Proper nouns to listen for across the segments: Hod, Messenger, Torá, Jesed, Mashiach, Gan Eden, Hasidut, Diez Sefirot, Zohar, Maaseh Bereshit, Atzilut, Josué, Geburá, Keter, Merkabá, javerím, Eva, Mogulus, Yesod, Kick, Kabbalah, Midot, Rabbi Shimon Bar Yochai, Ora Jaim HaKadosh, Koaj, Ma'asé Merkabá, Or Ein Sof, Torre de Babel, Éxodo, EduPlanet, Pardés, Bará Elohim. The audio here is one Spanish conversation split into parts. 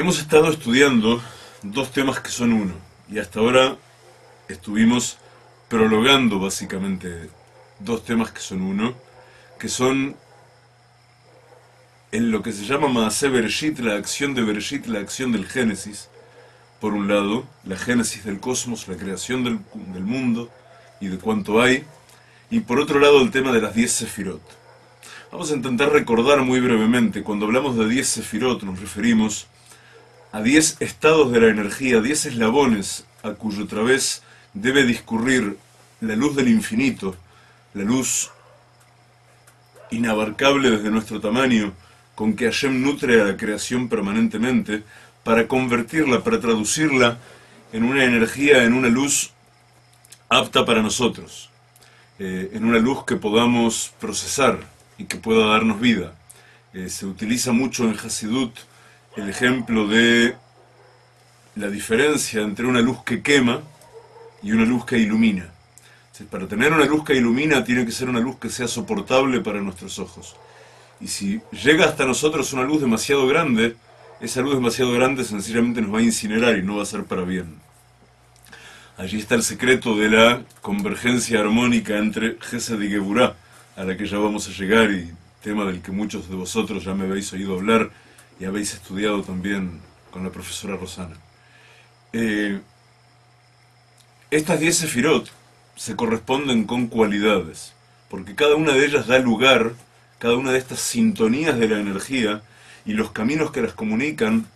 Hemos estado estudiando dos temas que son uno, y hasta ahora estuvimos prologando básicamente dos temas que son uno, que son en lo que se llama Maaseh Bereshit, la acción de Bereshit, la acción del Génesis, por un lado, la génesis del cosmos, la creación del mundo y de cuanto hay, y por otro lado el tema de las 10 Sefirot. Vamos a intentar recordar muy brevemente, cuando hablamos de 10 Sefirot nos referimos a 10 estados de la energía, 10 eslabones a cuyo través debe discurrir la luz del infinito, la luz inabarcable desde nuestro tamaño, con que Hashem nutre a la creación permanentemente, para convertirla, para traducirla en una energía, en una luz apta para nosotros, en una luz que podamos procesar y que pueda darnos vida. Se utiliza mucho en Hasidut el ejemplo de la diferencia entre una luz que quema y una luz que ilumina. Para tener una luz que ilumina tiene que ser una luz que sea soportable para nuestros ojos. Y si llega hasta nosotros una luz demasiado grande, esa luz demasiado grande sencillamente nos va a incinerar y no va a ser para bien. Allí está el secreto de la convergencia armónica entre Jesed y Geburá, a la que ya vamos a llegar, y tema del que muchos de vosotros ya me habéis oído hablar y habéis estudiado también con la profesora Rosana. Estas 10 Sefirot se corresponden con cualidades, porque cada una de ellas da lugar, cada una de estas sintonías de la energía, y los caminos que las comunican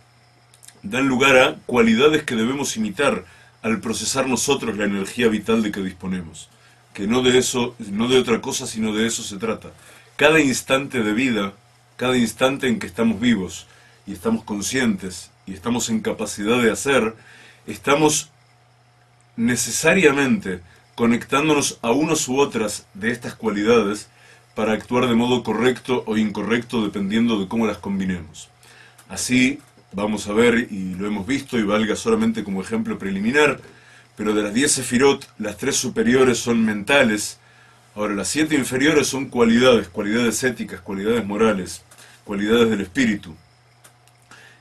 dan lugar a cualidades que debemos imitar al procesar nosotros la energía vital de que disponemos. Que no de otra cosa, sino de eso se trata. Cada instante de vida, cada instante en que estamos vivos y estamos conscientes y estamos en capacidad de hacer, estamos necesariamente conectándonos a unos u otras de estas cualidades para actuar de modo correcto o incorrecto dependiendo de cómo las combinemos. Así vamos a ver, y lo hemos visto y valga solamente como ejemplo preliminar, pero de las 10 Sefirot, las 3 superiores son mentales, ahora las 7 inferiores son cualidades, cualidades éticas, cualidades morales, cualidades del espíritu.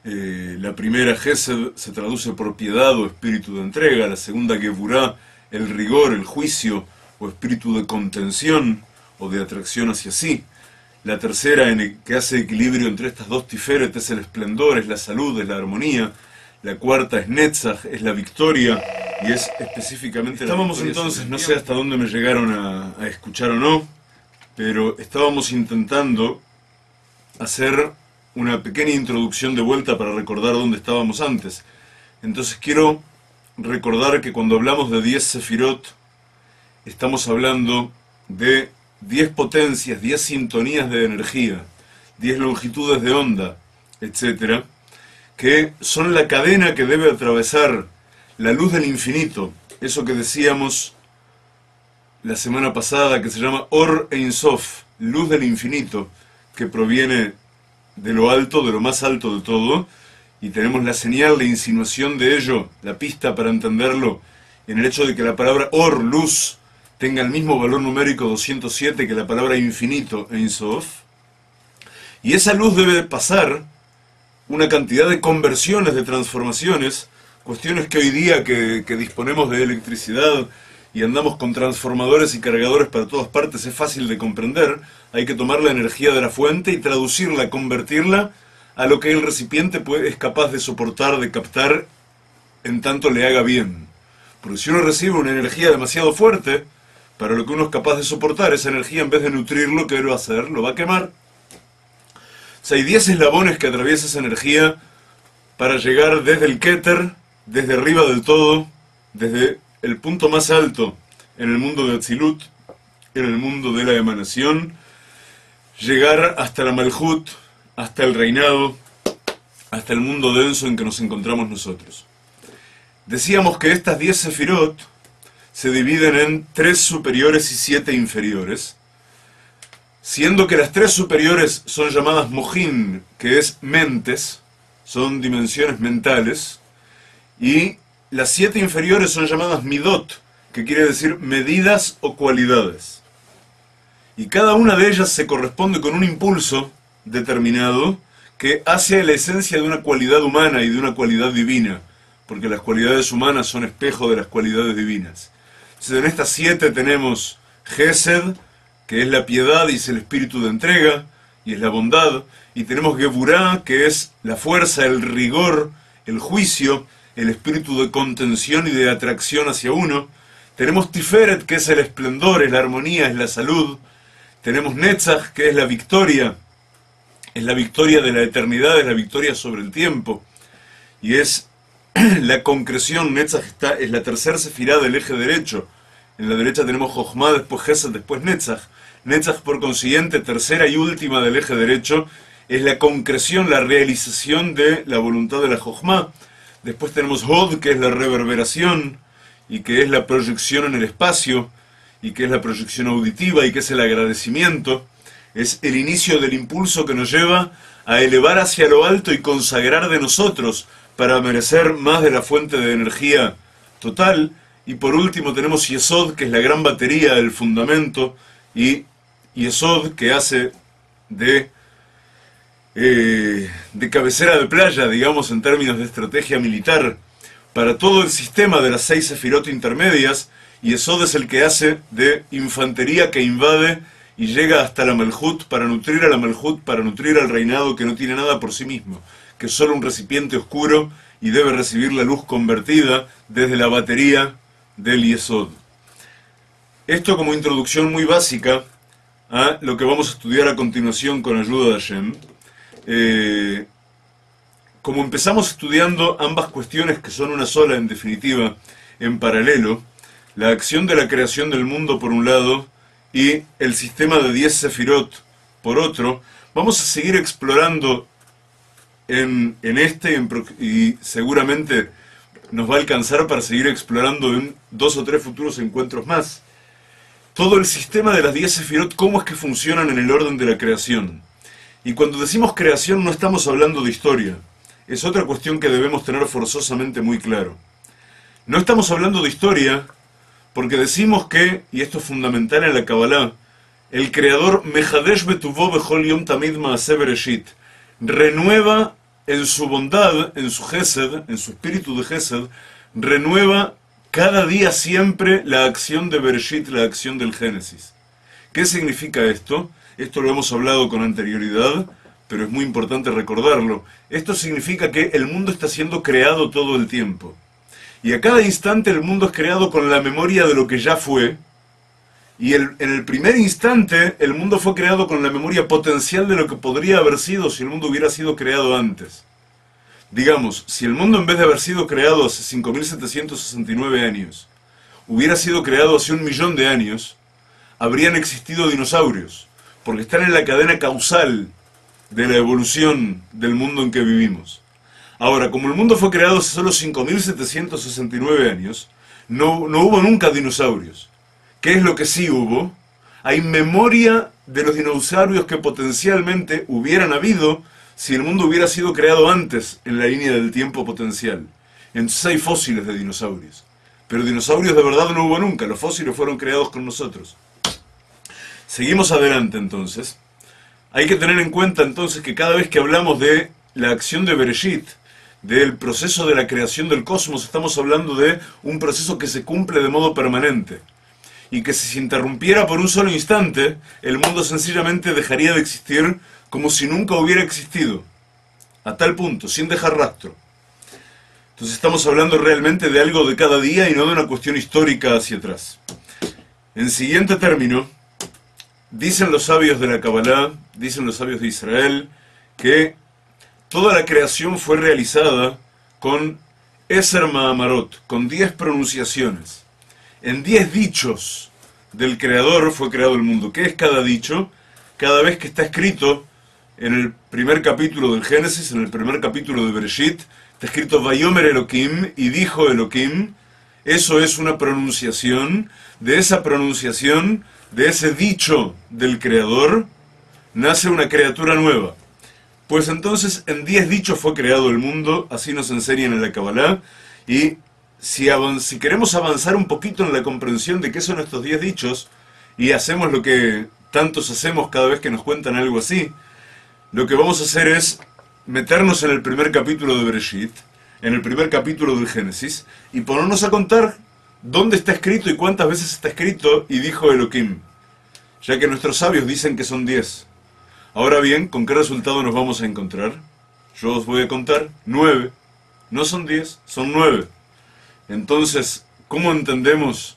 La primera, Gesed, se traduce por piedad o espíritu de entrega, la segunda, Geburá, el rigor, el juicio o espíritu de contención, o de atracción hacia sí. La tercera, en el que hace equilibrio entre estas dos Tiferet, es el esplendor, es la salud, es la armonía. La cuarta es Netzach, es la victoria, y es específicamente... Estábamos entonces, no sé hasta dónde me llegaron a escuchar o no, pero estábamos intentando hacer una pequeña introducción de vuelta para recordar dónde estábamos antes. Entonces quiero recordar que cuando hablamos de 10 Sefirot, estamos hablando de 10 potencias, 10 sintonías de energía, 10 longitudes de onda, etc., que son la cadena que debe atravesar la luz del infinito, eso que decíamos la semana pasada, que se llama Or Ein Sof, luz del infinito, que proviene de lo alto, de lo más alto de todo, y tenemos la señal, la insinuación de ello, la pista para entenderlo, en el hecho de que la palabra Or, luz, tenga el mismo valor numérico 207 que la palabra infinito, Ein Sof, y esa luz debe pasar una cantidad de conversiones, de transformaciones, cuestiones que hoy día que disponemos de electricidad y andamos con transformadores y cargadores para todas partes, es fácil de comprender, hay que tomar la energía de la fuente y traducirla, convertirla a lo que el recipiente es capaz de soportar, de captar, en tanto le haga bien. Porque si uno recibe una energía demasiado fuerte, para lo que uno es capaz de soportar, esa energía en vez de nutrirlo, ¿qué va a hacer? Lo va a quemar. O sea, hay 10 eslabones que atraviesa esa energía para llegar desde el Keter, desde arriba del todo, desde el punto más alto en el mundo de Atzilut, en el mundo de la emanación, llegar hasta la Malhut, hasta el reinado, hasta el mundo denso en que nos encontramos nosotros. Decíamos que estas 10 Sefirot se dividen en 3 superiores y 7 inferiores, siendo que las 3 superiores son llamadas Mojín, que es mentes, son dimensiones mentales, y las 7 inferiores son llamadas Midot, que quiere decir medidas o cualidades. Y cada una de ellas se corresponde con un impulso determinado que hace la esencia de una cualidad humana y de una cualidad divina, porque las cualidades humanas son espejo de las cualidades divinas. Entonces en estas 7 tenemos Jesed, que es la piedad y es el espíritu de entrega, y es la bondad, y tenemos Geburá, que es la fuerza, el rigor, el juicio, el espíritu de contención y de atracción hacia uno. Tenemos Tiferet, que es el esplendor, es la armonía, es la salud. Tenemos Netzach, que es la victoria de la eternidad, es la victoria sobre el tiempo, y es la concreción. Netzach es la tercera sefirá del eje derecho. En la derecha tenemos Jojma, después Jesed, después Netzach. Netzach, por consiguiente, tercera y última del eje derecho, es la concreción, la realización de la voluntad de la Jojma. Después tenemos Hod, que es la reverberación, y que es la proyección en el espacio, y que es la proyección auditiva, y que es el agradecimiento. Es el inicio del impulso que nos lleva a elevar hacia lo alto y consagrar de nosotros para merecer más de la fuente de energía total. Y por último tenemos Yesod, que es la gran batería, el fundamento, y Yesod, que hace de cabecera de playa, digamos, en términos de estrategia militar. Para todo el sistema de las 6 sefirot intermedias, Yesod es el que hace de infantería que invade y llega hasta la Malhut para nutrir a la Malhut, para nutrir al reinado que no tiene nada por sí mismo, que es solo un recipiente oscuro y debe recibir la luz convertida desde la batería del Yesod. Esto como introducción muy básica a lo que vamos a estudiar a continuación con ayuda de Hashem. Como empezamos estudiando ambas cuestiones que son una sola en definitiva, en paralelo, la acción de la creación del mundo por un lado y el sistema de 10 sefirot por otro, vamos a seguir explorando y seguramente nos va a alcanzar para seguir explorando en 2 o 3 futuros encuentros más. Todo el sistema de las 10 sefirot, cómo es que funcionan en el orden de la creación. Y cuando decimos creación no estamos hablando de historia. Es otra cuestión que debemos tener forzosamente muy claro. No estamos hablando de historia porque decimos que, y esto es fundamental en la Kabbalah, el creador Mejadesh Betuvo Bechol Yom Tamid Maaseh Bereshit renueva en su bondad, en su Jesed, en su espíritu de Jesed, renueva cada día siempre la acción de Bereshit, la acción del Génesis. ¿Qué significa esto? Esto lo hemos hablado con anterioridad, pero es muy importante recordarlo. Esto significa que el mundo está siendo creado todo el tiempo. Y a cada instante el mundo es creado con la memoria de lo que ya fue. Y en el primer instante el mundo fue creado con la memoria potencial de lo que podría haber sido si el mundo hubiera sido creado antes. Digamos, si el mundo en vez de haber sido creado hace 5.769 años, hubiera sido creado hace 1.000.000 de años, habrían existido dinosaurios, porque están en la cadena causal de la evolución del mundo en que vivimos. Ahora, como el mundo fue creado hace solo 5.769 años, no hubo nunca dinosaurios. ¿Qué es lo que sí hubo? Hay memoria de los dinosaurios que potencialmente hubieran habido si el mundo hubiera sido creado antes en la línea del tiempo potencial. Entonces hay fósiles de dinosaurios. Pero dinosaurios de verdad no hubo nunca, los fósiles fueron creados con nosotros. Seguimos adelante entonces. Hay que tener en cuenta entonces que cada vez que hablamos de la acción de Bereshit, del proceso de la creación del cosmos, estamos hablando de un proceso que se cumple de modo permanente. Y que si se interrumpiera por un solo instante, el mundo sencillamente dejaría de existir como si nunca hubiera existido. A tal punto, sin dejar rastro. Entonces estamos hablando realmente de algo de cada día y no de una cuestión histórica hacia atrás. En siguiente término, dicen los sabios de la Kabbalah, dicen los sabios de Israel, que toda la creación fue realizada con Eser Ma'amarot, con 10 pronunciaciones. En 10 dichos del Creador fue creado el mundo. ¿Qué es cada dicho? Cada vez que está escrito en el primer capítulo del Génesis, en el primer capítulo de Bereshit, está escrito Vayomer Elohim, y dijo Elohim. Eso es una pronunciación. De esa pronunciación, de ese dicho del Creador, nace una criatura nueva. Pues entonces en 10 dichos fue creado el mundo, así nos enseñan en la Kabbalah, y si queremos avanzar un poquito en la comprensión de qué son estos 10 dichos, y hacemos lo que tantos hacemos cada vez que nos cuentan algo así, lo que vamos a hacer es meternos en el primer capítulo de Bereshit, en el primer capítulo del Génesis, y ponernos a contar dónde está escrito y cuántas veces está escrito y dijo Elohim, ya que nuestros sabios dicen que son 10. Ahora bien, ¿con qué resultado nos vamos a encontrar? Yo os voy a contar 9. No son 10, son 9. Entonces, ¿cómo entendemos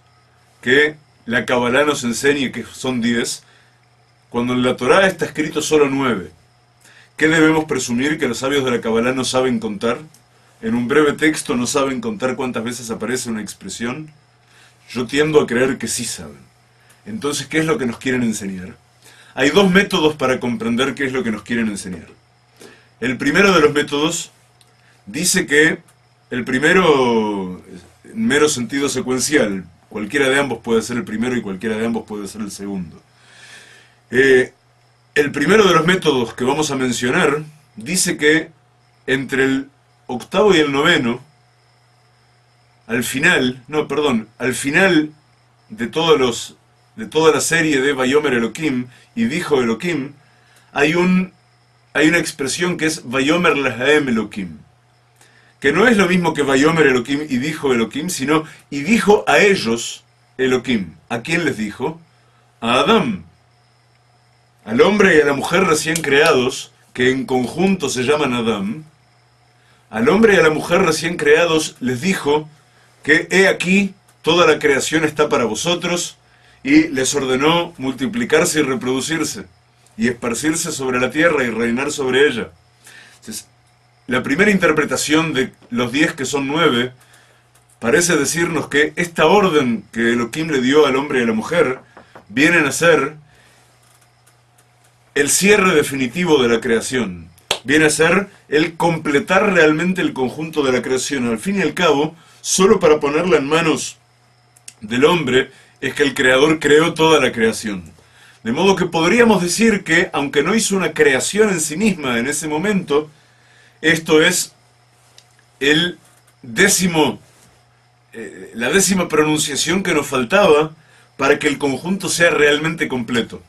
que la Kabbalah nos enseña que son 10 cuando en la Torá está escrito solo 9? ¿Qué debemos presumir? ¿Que los sabios de la Kabbalah no saben contar? ¿En un breve texto no saben contar cuántas veces aparece una expresión? Yo tiendo a creer que sí saben. Entonces, ¿qué es lo que nos quieren enseñar? Hay dos métodos para comprender qué es lo que nos quieren enseñar. El primero de los métodos dice que el primero, en mero sentido secuencial, cualquiera de ambos puede ser el primero y cualquiera de ambos puede ser el segundo. El primero de los métodos que vamos a mencionar dice que entre el octavo y el noveno, al final de toda la serie de Vayomer Elohim y dijo Elohim, hay una expresión que es Vayomer lahem Elohim, que no es lo mismo que Vayomer Elohim y dijo Elohim, sino y dijo a ellos Elohim. ¿A quién les dijo? A Adam, al hombre y a la mujer recién creados, que en conjunto se llaman Adam. Al hombre y a la mujer recién creados les dijo que he aquí, toda la creación está para vosotros, y les ordenó multiplicarse y reproducirse, y esparcirse sobre la tierra y reinar sobre ella. Entonces, la primera interpretación de los 10 que son 9 parece decirnos que esta orden que Elohim le dio al hombre y a la mujer vienen a ser el cierre definitivo de la creación. Viene a ser el completar realmente el conjunto de la creación. Al fin y al cabo, solo para ponerla en manos del hombre es que el Creador creó toda la creación. De modo que podríamos decir que, aunque no hizo una creación en sí misma en ese momento, esto es el décima pronunciación que nos faltaba para que el conjunto sea realmente completo.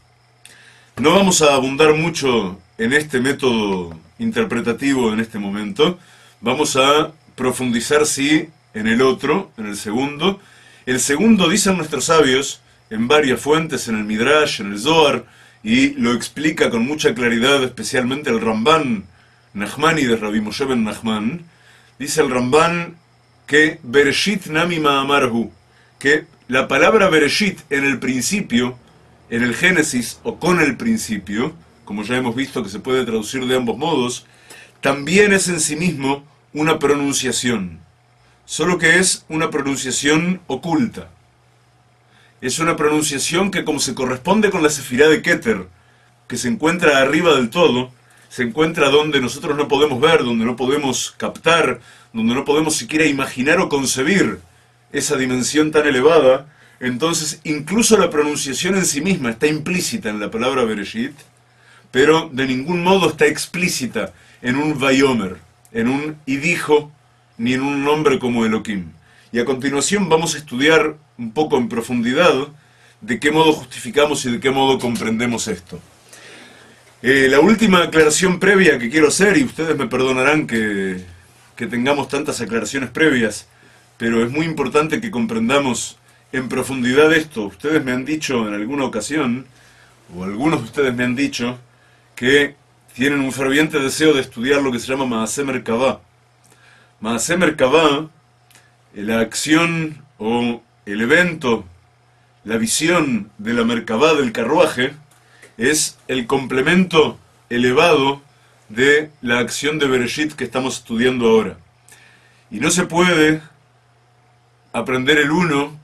No vamos a abundar mucho en este método interpretativo en este momento. Vamos a profundizar, sí, en el otro, en el segundo. El segundo, dicen nuestros sabios, en varias fuentes, en el Midrash, en el Zohar, y lo explica con mucha claridad, especialmente el Rambán, Nachmanides, Rabbi Moshe ben Nachman, dice el Rambán que Bereshit nami ma'amarhu, que la palabra Bereshit en el principio, en el Génesis, o con el principio, como ya hemos visto que se puede traducir de ambos modos, también es en sí mismo una pronunciación, solo que es una pronunciación oculta. Es una pronunciación que, como se corresponde con la sefirá de Keter, que se encuentra arriba del todo, se encuentra donde nosotros no podemos ver, donde no podemos captar, donde no podemos siquiera imaginar o concebir esa dimensión tan elevada. Entonces, incluso la pronunciación en sí misma está implícita en la palabra Bereshit, pero de ningún modo está explícita en un Vayomer, en un y dijo, ni en un nombre como Elohim. Y a continuación vamos a estudiar un poco en profundidad de qué modo justificamos y de qué modo comprendemos esto. La última aclaración previa que quiero hacer, y ustedes me perdonarán que tengamos tantas aclaraciones previas, pero es muy importante que comprendamos en profundidad esto. Ustedes me han dicho en alguna ocasión, o algunos de ustedes me han dicho, que tienen un ferviente deseo de estudiar lo que se llama Ma'asé Merkabá. Ma'asé Merkabá, la acción o el evento, la visión de la Merkabá, del carruaje, es el complemento elevado de la acción de Bereshit que estamos estudiando ahora. Y no se puede aprender el uno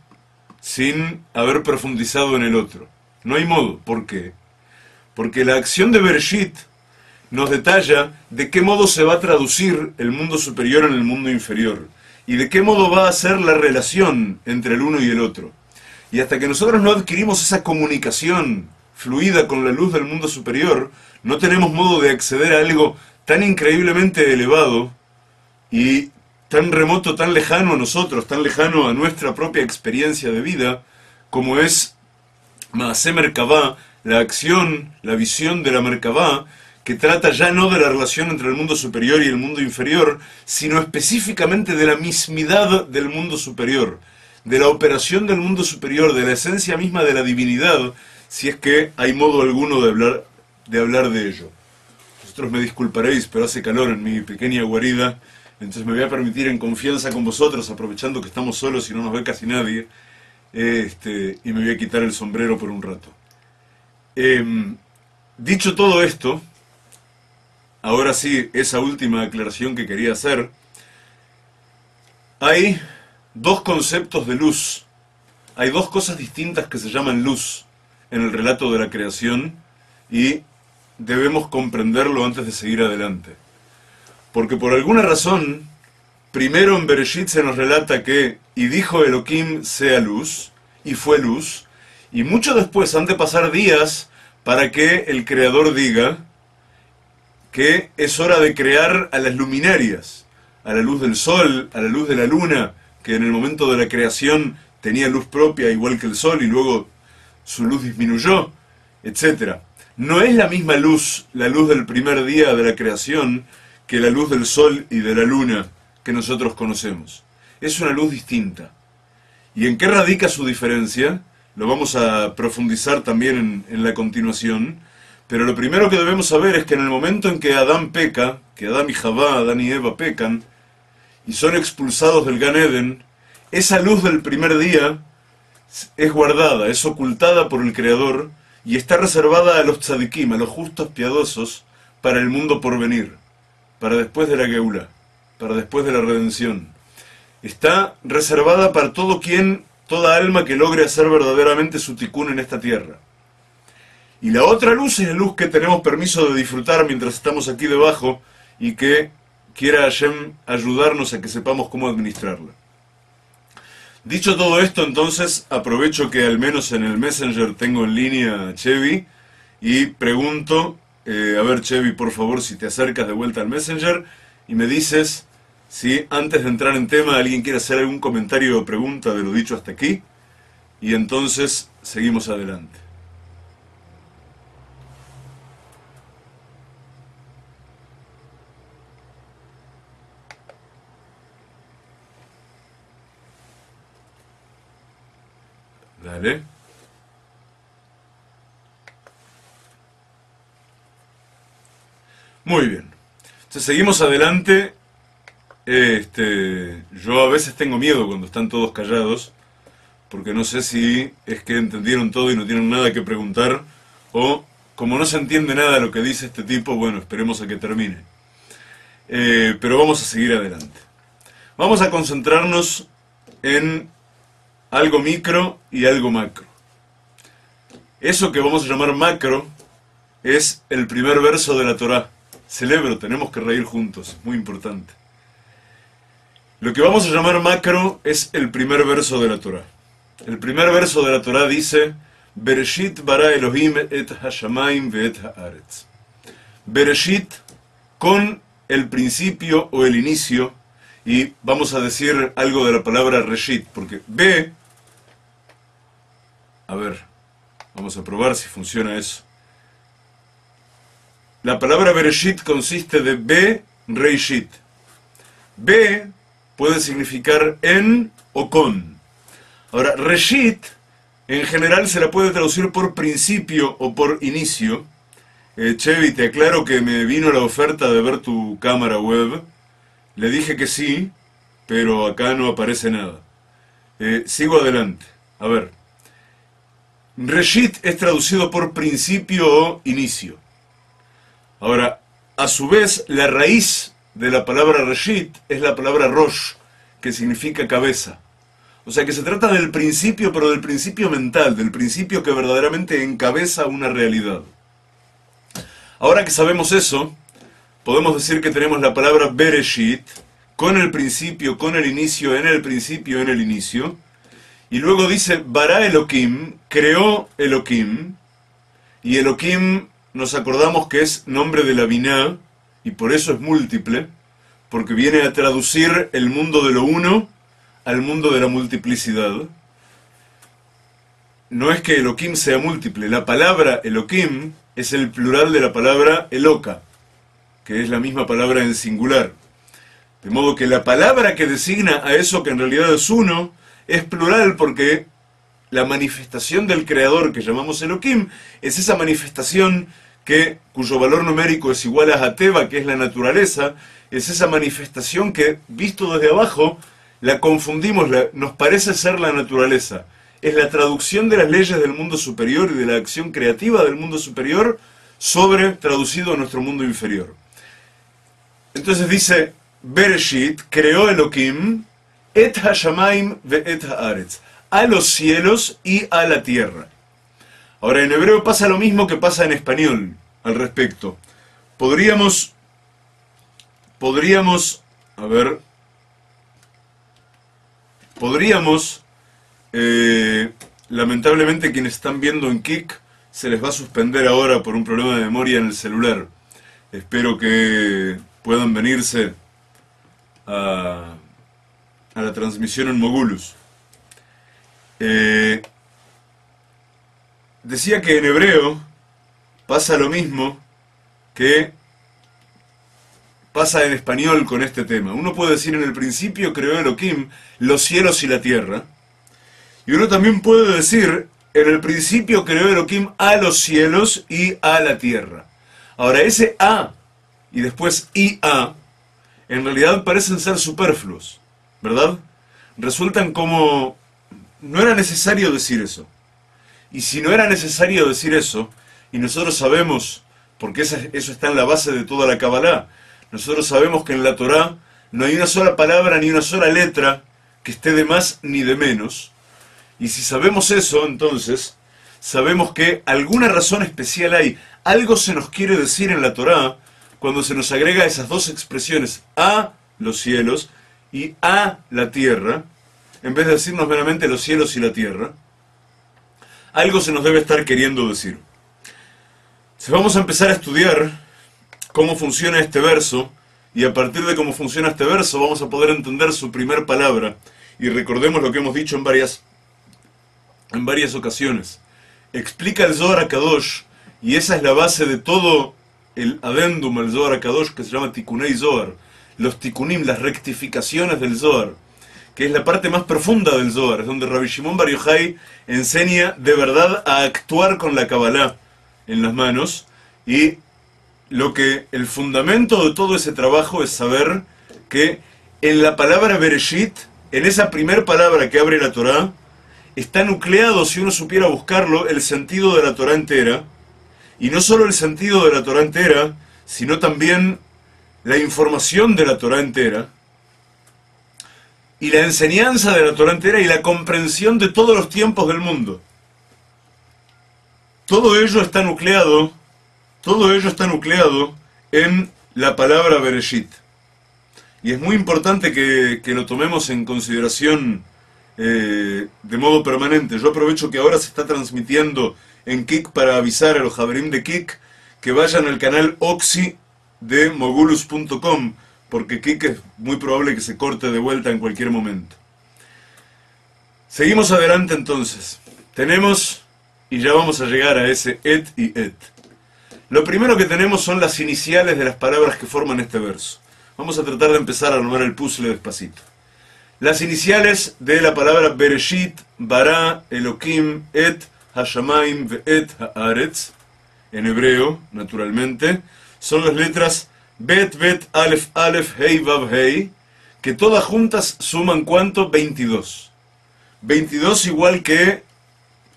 sin haber profundizado en el otro. No hay modo. ¿Por qué? Porque la acción de Bereshit nos detalla de qué modo se va a traducir el mundo superior en el mundo inferior, y de qué modo va a ser la relación entre el uno y el otro. Y hasta que nosotros no adquirimos esa comunicación fluida con la luz del mundo superior, no tenemos modo de acceder a algo tan increíblemente elevado y tan remoto, tan lejano a nosotros, tan lejano a nuestra propia experiencia de vida, como es Ma'asé Merkabá, la acción, la visión de la Merkabá, que trata ya no de la relación entre el mundo superior y el mundo inferior, sino específicamente de la mismidad del mundo superior, de la operación del mundo superior, de la esencia misma de la divinidad, si es que hay modo alguno de hablar de ello. Vosotros me disculparéis, pero hace calor en mi pequeña guarida, entonces me voy a permitir en confianza con vosotros, aprovechando que estamos solos y no nos ve casi nadie, y me voy a quitar el sombrero por un rato. Dicho todo esto, ahora sí, esa última aclaración que quería hacer, hay dos conceptos de luz, hay dos cosas distintas que se llaman luz en el relato de la creación y debemos comprenderlo antes de seguir adelante. Porque por alguna razón, primero en Bereshit se nos relata que y dijo Elohim sea luz, y fue luz, y mucho después han de pasar días para que el Creador diga que es hora de crear a las luminarias, a la luz del sol, a la luz de la luna, que en el momento de la creación tenía luz propia igual que el sol y luego su luz disminuyó, etc. No es la misma luz, la luz del primer día de la creación, que la luz del sol y de la luna que nosotros conocemos. Es una luz distinta. ¿Y en qué radica su diferencia? Lo vamos a profundizar también en la continuación, pero lo primero que debemos saber es que en el momento en que Adán peca, que Adán y Javá, Adán y Eva pecan, y son expulsados del Gan Eden, esa luz del primer día es guardada, es ocultada por el Creador, y está reservada a los tzadikim, a los justos piadosos, para el mundo por venir, para después de la geula, para después de la redención. Está reservada para todo quien, toda alma que logre hacer verdaderamente su tikkun en esta tierra. Y la otra luz es la luz que tenemos permiso de disfrutar mientras estamos aquí debajo, y que quiera Hashem ayudarnos a que sepamos cómo administrarla. Dicho todo esto, entonces, aprovecho que al menos en el Messenger tengo en línea a Chevy y pregunto, a ver Chevy, por favor, si te acercas de vuelta al Messenger y me dices si antes de entrar en tema alguien quiere hacer algún comentario o pregunta de lo dicho hasta aquí, y entonces seguimos adelante. Dale. Muy bien. Entonces seguimos adelante. Yo a veces tengo miedo cuando están todos callados, porque no sé si es que entendieron todo y no tienen nada que preguntar, o como no se entiende nada lo que dice este tipo, bueno, esperemos a que termine. Pero vamos a seguir adelante. Vamos a concentrarnos en algo micro y algo macro. Eso que vamos a llamar macro es el primer verso de la Torá. Celebro, tenemos que reír juntos, es muy importante. Lo que vamos a llamar macro es el primer verso de la Torá. El primer verso de la Torá dice, Bereshit bara Elohim et hashamaim ve et haaretz. Bereshit, con el principio o el inicio, y vamos a decir algo de la palabra Reshit, porque B... A ver, vamos a probar si funciona eso. La palabra Bereshit consiste de Be, Reishit. Be puede significar en o con. Ahora, Reshit en general se la puede traducir por principio o por inicio. Chevy, te aclaro que me vino la oferta de ver tu cámara web. Le dije que sí, pero acá no aparece nada. Sigo adelante. A ver. Reshit es traducido por principio o inicio. Ahora, a su vez, la raíz de la palabra Reshit es la palabra Rosh, que significa cabeza. O sea que se trata del principio, pero del principio mental, del principio que verdaderamente encabeza una realidad. Ahora que sabemos eso, podemos decir que tenemos la palabra Bereshit, con el principio, con el inicio, en el principio, en el inicio. Y luego dice, Bará Elohim, creó Elohim. Y Elohim, nos acordamos que es nombre de la Biná, y por eso es múltiple, porque viene a traducir el mundo de lo uno al mundo de la multiplicidad. no es que Elohim sea múltiple. La palabra Elohim es el plural de la palabra Eloca, que es la misma palabra en singular. De modo que la palabra que designa a eso que en realidad es uno, es plural porque la manifestación del Creador que llamamos Elohim es esa manifestación cuyo valor numérico es igual a Ateva, que es la naturaleza, es esa manifestación que, visto desde abajo, la confundimos, nos parece ser la naturaleza. Es la traducción de las leyes del mundo superior y de la acción creativa del mundo superior traducido a nuestro mundo inferior. Entonces dice, Bereshit creó Elohim et hashamaim ve et haaretz, a los cielos y a la tierra. Ahora, en hebreo pasa lo mismo que pasa en español al respecto. Podríamos, lamentablemente quienes están viendo en Kik se les va a suspender ahora por un problema de memoria en el celular. Espero que puedan venirse a la transmisión en Mogulus. Decía que en hebreo pasa lo mismo que pasa en español con este tema. Uno puede decir, en el principio creó Elohim los cielos y la tierra. Y uno también puede decir, en el principio creó Elohim a los cielos y a la tierra. Ahora, ese a y después ia, en realidad parecen ser superfluos, ¿verdad? Resultan como... no era necesario decir eso. Y si no era necesario decir eso, y nosotros sabemos, porque eso está en la base de toda la Kabbalah, nosotros sabemos que en la Torá no hay una sola palabra ni una sola letra que esté de más ni de menos. Y si sabemos eso, entonces, sabemos que alguna razón especial hay. Algo se nos quiere decir en la Torá cuando se nos agrega esas dos expresiones, a los cielos y a la tierra, en vez de decirnos meramente los cielos y la tierra. Algo se nos debe estar queriendo decir. Entonces vamos a empezar a estudiar cómo funciona este verso, y a partir de cómo funciona este verso vamos a poder entender su primer palabra. Y recordemos lo que hemos dicho en varias ocasiones. Explica el Zohar HaKadosh, y esa es la base de todo el adendum al Zohar HaKadosh, que se llama Tikunei Zohar, los Tikunim, las rectificaciones del Zohar, que es la parte más profunda del Zohar, es donde Rabbi Shimon Bar Yochai enseña de verdad a actuar con la Kabbalah en las manos, y el fundamento de todo ese trabajo es saber que en la palabra Bereshit, en esa primer palabra que abre la Torá, está nucleado, si uno supiera buscarlo, el sentido de la Torá entera, y no solo el sentido de la Torá entera, sino también la información de la Torá entera, y la enseñanza de la Torá entera y la comprensión de todos los tiempos del mundo. Todo ello está nucleado en la palabra Bereshit. Y es muy importante que lo tomemos en consideración de modo permanente. Yo aprovecho que ahora se está transmitiendo en Kik para avisar a los jaberim de Kik que vayan al canal Oxy de mogulus.com, porque Kik es muy probable que se corte de vuelta en cualquier momento. Seguimos adelante entonces. Tenemos, y ya vamos a llegar a ese et y et. Lo primero que tenemos son las iniciales de las palabras que forman este verso. Vamos a tratar de empezar a armar el puzzle despacito. Las iniciales de la palabra Bereshit, bara, Elohim, et, hashamaim, ve et haaretz, en hebreo, naturalmente, son las letras Bet, Bet, Alef, Alef, Hei, Vav, Hei, que todas juntas suman ¿cuánto? 22. 22 igual que,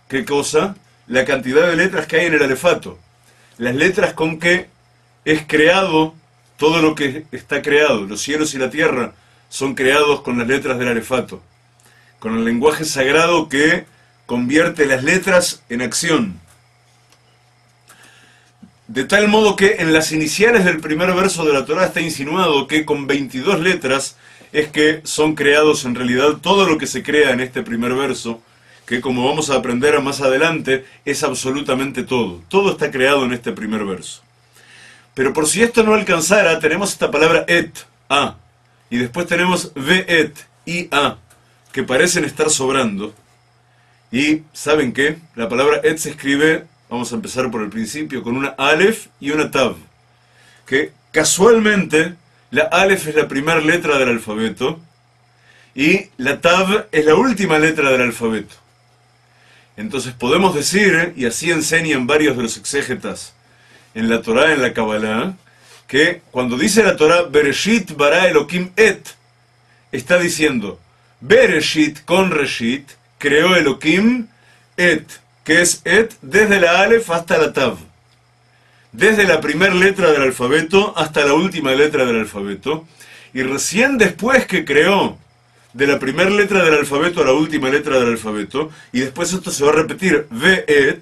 ¿qué cosa? La cantidad de letras que hay en el alefato. Las letras con que es creado todo lo que está creado. Los cielos y la tierra son creados con las letras del alefato. Con el lenguaje sagrado que convierte las letras en acción. De tal modo que en las iniciales del primer verso de la Torá está insinuado que con 22 letras es que son creados en realidad todo lo que se crea en este primer verso, que como vamos a aprender más adelante, es absolutamente todo. Todo está creado en este primer verso. Pero por si esto no alcanzara, tenemos esta palabra et, a, y después tenemos ve et, i, a, que parecen estar sobrando. Y ¿saben qué? La palabra et se escribe, vamos a empezar por el principio, con una Alef y una Tav. Que casualmente la Alef es la primera letra del alfabeto y la Tav es la última letra del alfabeto. Entonces podemos decir, y así enseñan varios de los exégetas en la Torá, en la Kabbalah, que cuando dice la Torá Bereshit bara Elohim et, está diciendo Bereshit con Reshit, creó Elohim et, que es et desde la Alef hasta la Tav. Desde la primera letra del alfabeto hasta la última letra del alfabeto. Y recién después que creó de la primera letra del alfabeto a la última letra del alfabeto, y después esto se va a repetir, Ve'et,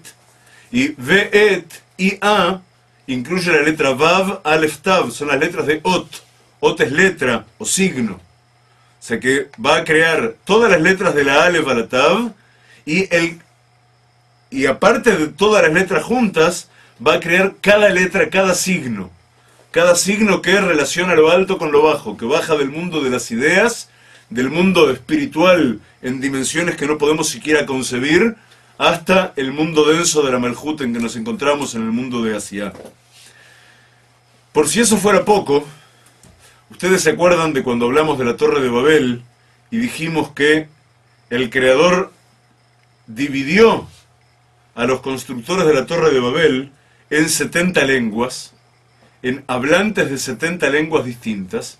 y Ve'et y A incluye la letra Vav, Alef, Tav, son las letras de Ot. Ot es letra o signo. O sea que va a crear todas las letras de la Alef a la Tav, y aparte de todas las letras juntas, va a crear cada letra, cada signo que relaciona lo alto con lo bajo, que baja del mundo de las ideas, del mundo espiritual en dimensiones que no podemos siquiera concebir, hasta el mundo denso de la Malhut en que nos encontramos en el mundo de Asia. Por si eso fuera poco, ustedes se acuerdan de cuando hablamos de la Torre de Babel y dijimos que el Creador dividió a los constructores de la Torre de Babel en 70 lenguas, en hablantes de 70 lenguas distintas,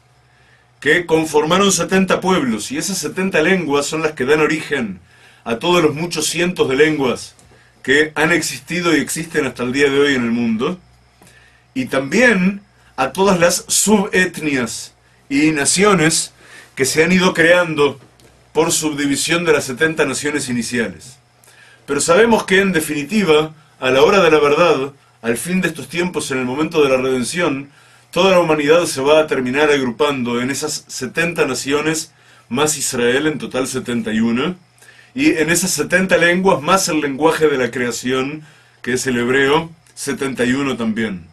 que conformaron 70 pueblos, y esas 70 lenguas son las que dan origen a todos los muchos cientos de lenguas que han existido y existen hasta el día de hoy en el mundo, y también a todas las subetnias y naciones que se han ido creando por subdivisión de las 70 naciones iniciales. Pero sabemos que en definitiva, a la hora de la verdad, al fin de estos tiempos, en el momento de la redención, toda la humanidad se va a terminar agrupando en esas 70 naciones, más Israel, en total 71, y en esas 70 lenguas, más el lenguaje de la creación, que es el hebreo, 71 también.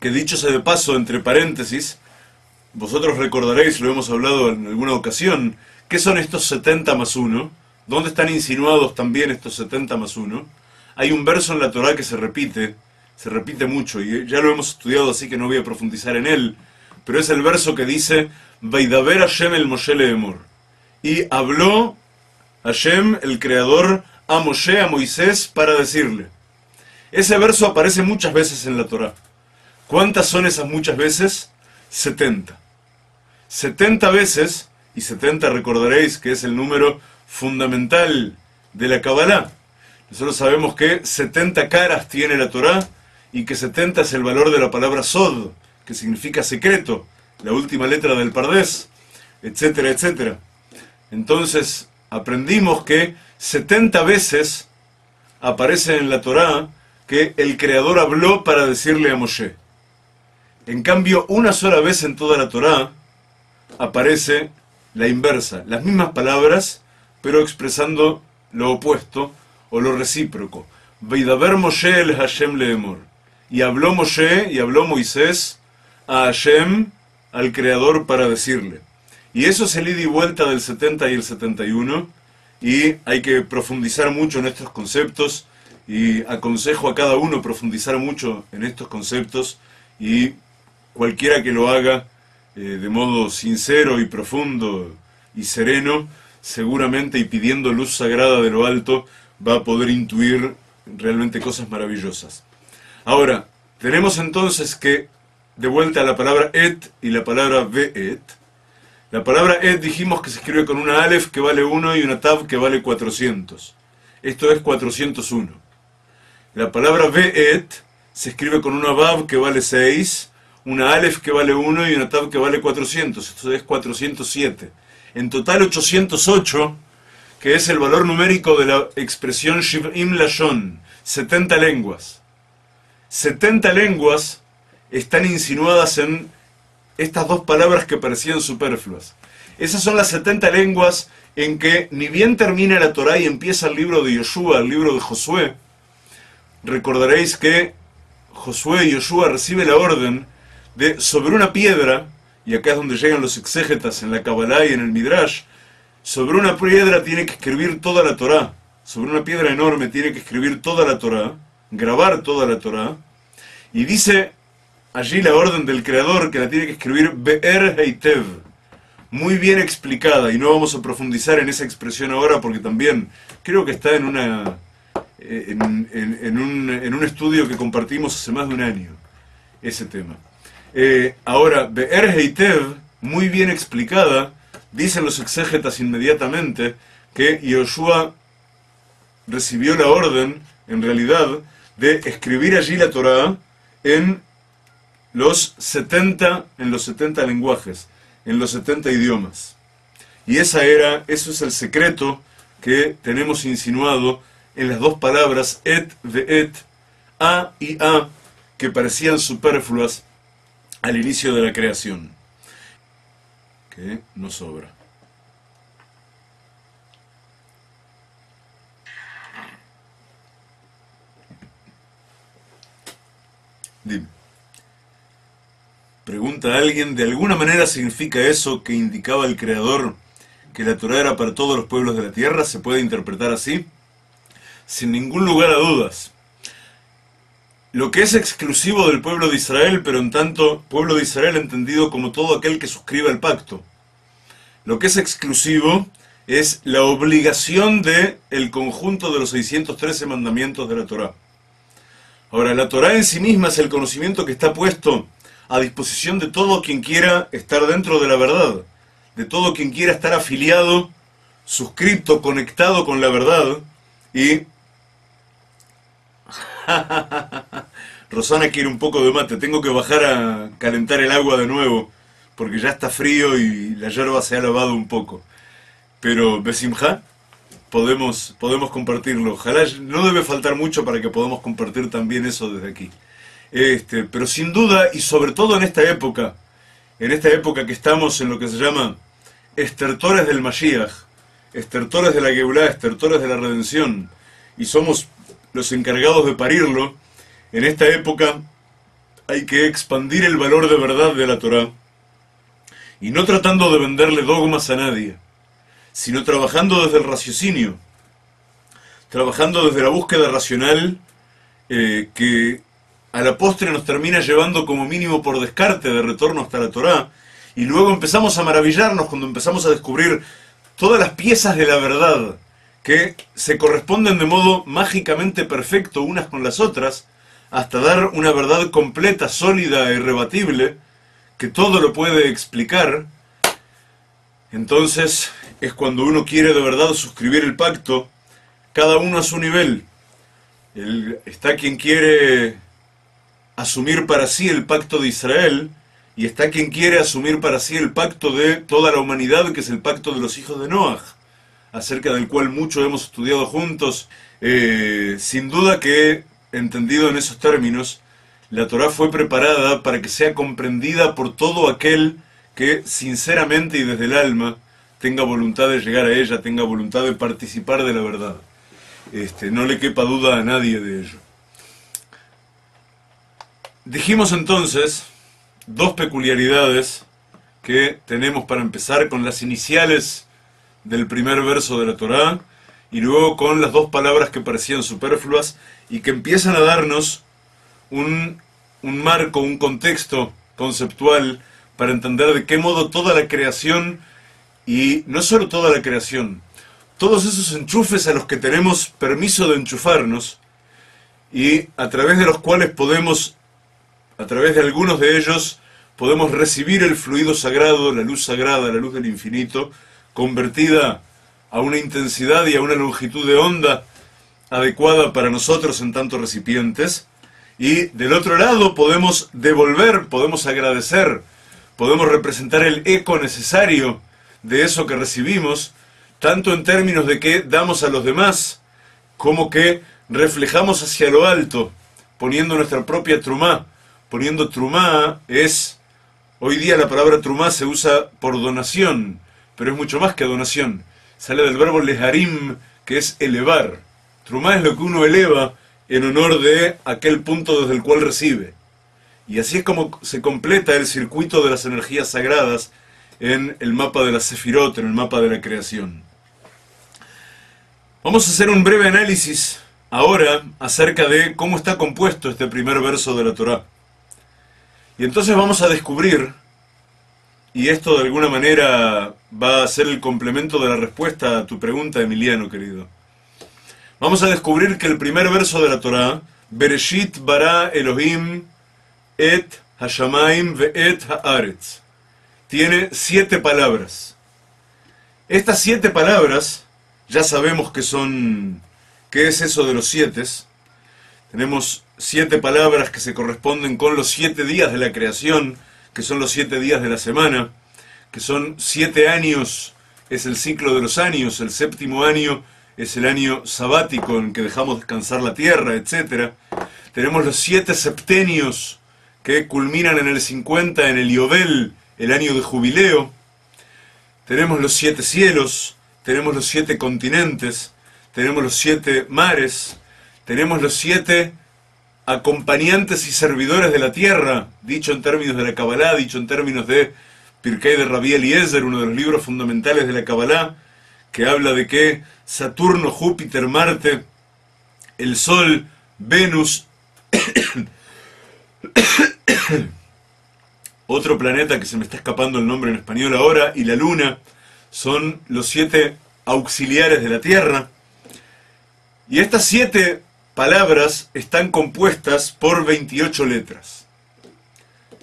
Que dicho sea de paso, entre paréntesis, vosotros recordaréis, lo hemos hablado en alguna ocasión, ¿qué son estos 70 más 1? ¿Dónde están insinuados también estos 70 más 1? Hay un verso en la Torá que se repite mucho, y ya lo hemos estudiado, así que no voy a profundizar en él, pero es el verso que dice, Vaidaber Hashem el Moshe leemor, y habló Hashem, el Creador, a Moshe, a Moisés, para decirle. Ese verso aparece muchas veces en la Torá. ¿Cuántas son esas muchas veces? 70. 70 veces, y 70 recordaréis que es el número fundamental de la Kabbalah. Nosotros sabemos que 70 caras tiene la Torá, y que 70 es el valor de la palabra Sod, que significa secreto, la última letra del Pardés, etcétera, etcétera. Entonces, aprendimos que 70 veces aparece en la Torá que el Creador habló para decirle a Moshe. En cambio, una sola vez en toda la Torá aparece la inversa, las mismas palabras, pero expresando lo opuesto o lo recíproco. Vaidaber Moshe el Hashem leemor. Y habló Moshe, y habló Moisés a Hashem, al Creador, para decirle. Y eso es el ida y vuelta del 70 y el 71, y hay que profundizar mucho en estos conceptos, y aconsejo a cada uno profundizar mucho en estos conceptos, y cualquiera que lo haga de modo sincero y profundo y sereno, seguramente y pidiendo luz sagrada de lo alto, va a poder intuir realmente cosas maravillosas. Ahora, tenemos entonces que, de vuelta a la palabra et y la palabra ve'et, la palabra et dijimos que se escribe con una alef que vale 1 y una tav que vale 400. Esto es 401. La palabra ve'et se escribe con una vav que vale 6, una alef que vale 1 y una tav que vale 400. Esto es 407. En total 808... que es el valor numérico de la expresión Shiv'im Lashon, 70 lenguas. 70 lenguas están insinuadas en estas dos palabras que parecían superfluas. Esas son las 70 lenguas en que ni bien termina la Torá y empieza el libro de Yoshua, el libro de Josué. Recordaréis que Josué y Yoshua reciben la orden de, sobre una piedra, y acá es donde llegan los exégetas en la Kabbalah y en el Midrash, sobre una piedra tiene que escribir toda la Torá, sobre una piedra enorme, tiene que escribir toda la Torá, grabar toda la Torá, y dice allí la orden del Creador que la tiene que escribir Be'er Heitev, muy bien explicada, y no vamos a profundizar en esa expresión ahora porque también creo que está en una en un estudio que compartimos hace más de un año, ese tema. Ahora, Be'er Heitev, muy bien explicada, dicen los exégetas inmediatamente que Yoshua recibió la orden, en realidad, de escribir allí la Torá en los 70 lenguajes, en los 70 idiomas. Y eso es el secreto que tenemos insinuado en las dos palabras, et de et, a y a, que parecían superfluas al inicio de la creación. Que nos sobra. Dime. Pregunta a alguien, ¿de alguna manera significa eso que indicaba el Creador que la Torá era para todos los pueblos de la tierra? ¿Se puede interpretar así? Sin ningún lugar a dudas. Lo que es exclusivo del pueblo de Israel, pero en tanto pueblo de Israel entendido como todo aquel que suscriba el pacto. Lo que es exclusivo es la obligación del conjunto de los 613 mandamientos de la Torá. Ahora, la Torá en sí misma es el conocimiento que está puesto a disposición de todo quien quiera estar dentro de la verdad, de todo quien quiera estar afiliado, suscripto, conectado con la verdad, y... Rosana quiere un poco de mate, tengo que bajar a calentar el agua de nuevo, porque ya está frío y la yerba se ha lavado un poco. Pero, Besimja, podemos compartirlo. Ojalá, no debe faltar mucho para que podamos compartir también eso desde aquí. Pero sin duda, y sobre todo en esta época que estamos en lo que se llama estertores del Mashiach, estertores de la geulá, estertores de la redención, y somos los encargados de parirlo, en esta época hay que expandir el valor de verdad de la Torá, y no tratando de venderle dogmas a nadie, sino trabajando desde el raciocinio, trabajando desde la búsqueda racional, que a la postre nos termina llevando como mínimo por descarte de retorno hasta la Torá, y luego empezamos a maravillarnos cuando empezamos a descubrir todas las piezas de la verdad que se corresponden de modo mágicamente perfecto unas con las otras, hasta dar una verdad completa, sólida e irrebatible, que todo lo puede explicar. Entonces es cuando uno quiere de verdad suscribir el pacto, cada uno a su nivel. Está quien quiere asumir para sí el pacto de Israel, y está quien quiere asumir para sí el pacto de toda la humanidad, que es el pacto de los hijos de Noaj, acerca del cual mucho hemos estudiado juntos. Sin duda que, entendido en esos términos, la Torá fue preparada para que sea comprendida por todo aquel que, sinceramente y desde el alma, tenga voluntad de llegar a ella, tenga voluntad de participar de la verdad. No le quepa duda a nadie de ello. Dijimos entonces dos peculiaridades que tenemos para empezar con las iniciales del primer verso de la Torá y luego con las dos palabras que parecían superfluas y que empiezan a darnos un marco, un contexto conceptual para entender de qué modo toda la creación, y no solo toda la creación, todos esos enchufes a los que tenemos permiso de enchufarnos y a través de los cuales podemos... A través de algunos de ellos podemos recibir el fluido sagrado, la luz sagrada, la luz del infinito, convertida a una intensidad y a una longitud de onda adecuada para nosotros en tanto recipientes. Y del otro lado podemos devolver, podemos agradecer, podemos representar el eco necesario de eso que recibimos, tanto en términos de que damos a los demás, como que reflejamos hacia lo alto, poniendo nuestra propia trumá. Poniendo trumá es, hoy día la palabra trumá se usa por donación, pero es mucho más que donación. Sale del verbo leharim, que es elevar. Trumá es lo que uno eleva en honor de aquel punto desde el cual recibe. Y así es como se completa el circuito de las energías sagradas en el mapa de la Sefirot, en el mapa de la creación. Vamos a hacer un breve análisis ahora acerca de cómo está compuesto este primer verso de la Torá. Y entonces vamos a descubrir, y esto de alguna manera va a ser el complemento de la respuesta a tu pregunta, Emiliano, querido. Vamos a descubrir que el primer verso de la Torá, Bereshit bara Elohim et hashamaim ve et haaretz, tiene 7 palabras. Estas 7 palabras, ya sabemos que son, ¿qué es eso de los 7? Tenemos 7 palabras que se corresponden con los 7 días de la creación, que son los 7 días de la semana, que son 7 años, es el ciclo de los años, el séptimo año es el año sabático en que dejamos descansar la tierra, etc. Tenemos los 7 septenios que culminan en el 50, en el Yobel, el año de jubileo. Tenemos los 7 cielos, tenemos los 7 continentes, tenemos los 7 mares, tenemos los 7 acompañantes y servidores de la tierra, dicho en términos de la Kabbalah, dicho en términos de Pirkei de Rabbi Eliezer, uno de los libros fundamentales de la Kabbalah, que habla de que Saturno, Júpiter, Marte, el Sol, Venus, otro planeta que se me está escapando el nombre en español ahora, y la Luna, son los 7 auxiliares de la Tierra. Y estas 7 palabras están compuestas por 28 letras.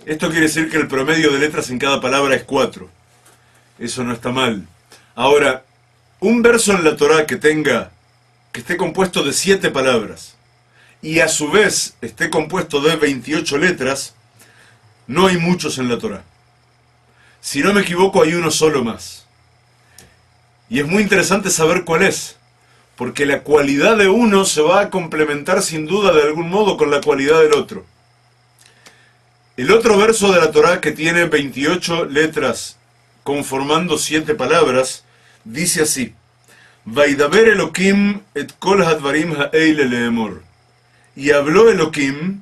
Esto quiere decir que el promedio de letras en cada palabra es 4. Eso no está mal. Ahora, un verso en la Torá que esté compuesto de 7 palabras, y a su vez esté compuesto de 28 letras, no hay muchos en la Torá. Si no me equivoco, hay uno solo más. Y es muy interesante saber cuál es, porque la cualidad de uno se va a complementar sin duda de algún modo con la cualidad del otro. El otro verso de la Torá, que tiene 28 letras conformando 7 palabras, dice así: Vaidaber Elohim et kol hadvarim ha'eile leemor. Y habló Elohim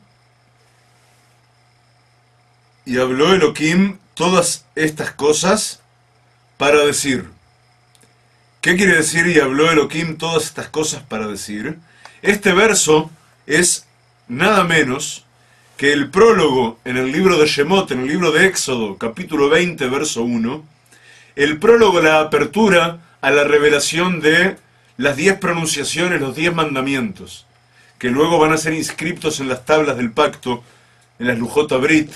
todas estas cosas para decir. ¿Qué quiere decir y habló Elohim todas estas cosas para decir? Este verso es nada menos que el prólogo en el libro de Shemot, en el libro de Éxodo, capítulo 20, verso 1, el prólogo, la apertura a la revelación de las 10 pronunciaciones, los 10 mandamientos, que luego van a ser inscriptos en las tablas del pacto, en las Lujot Abrit,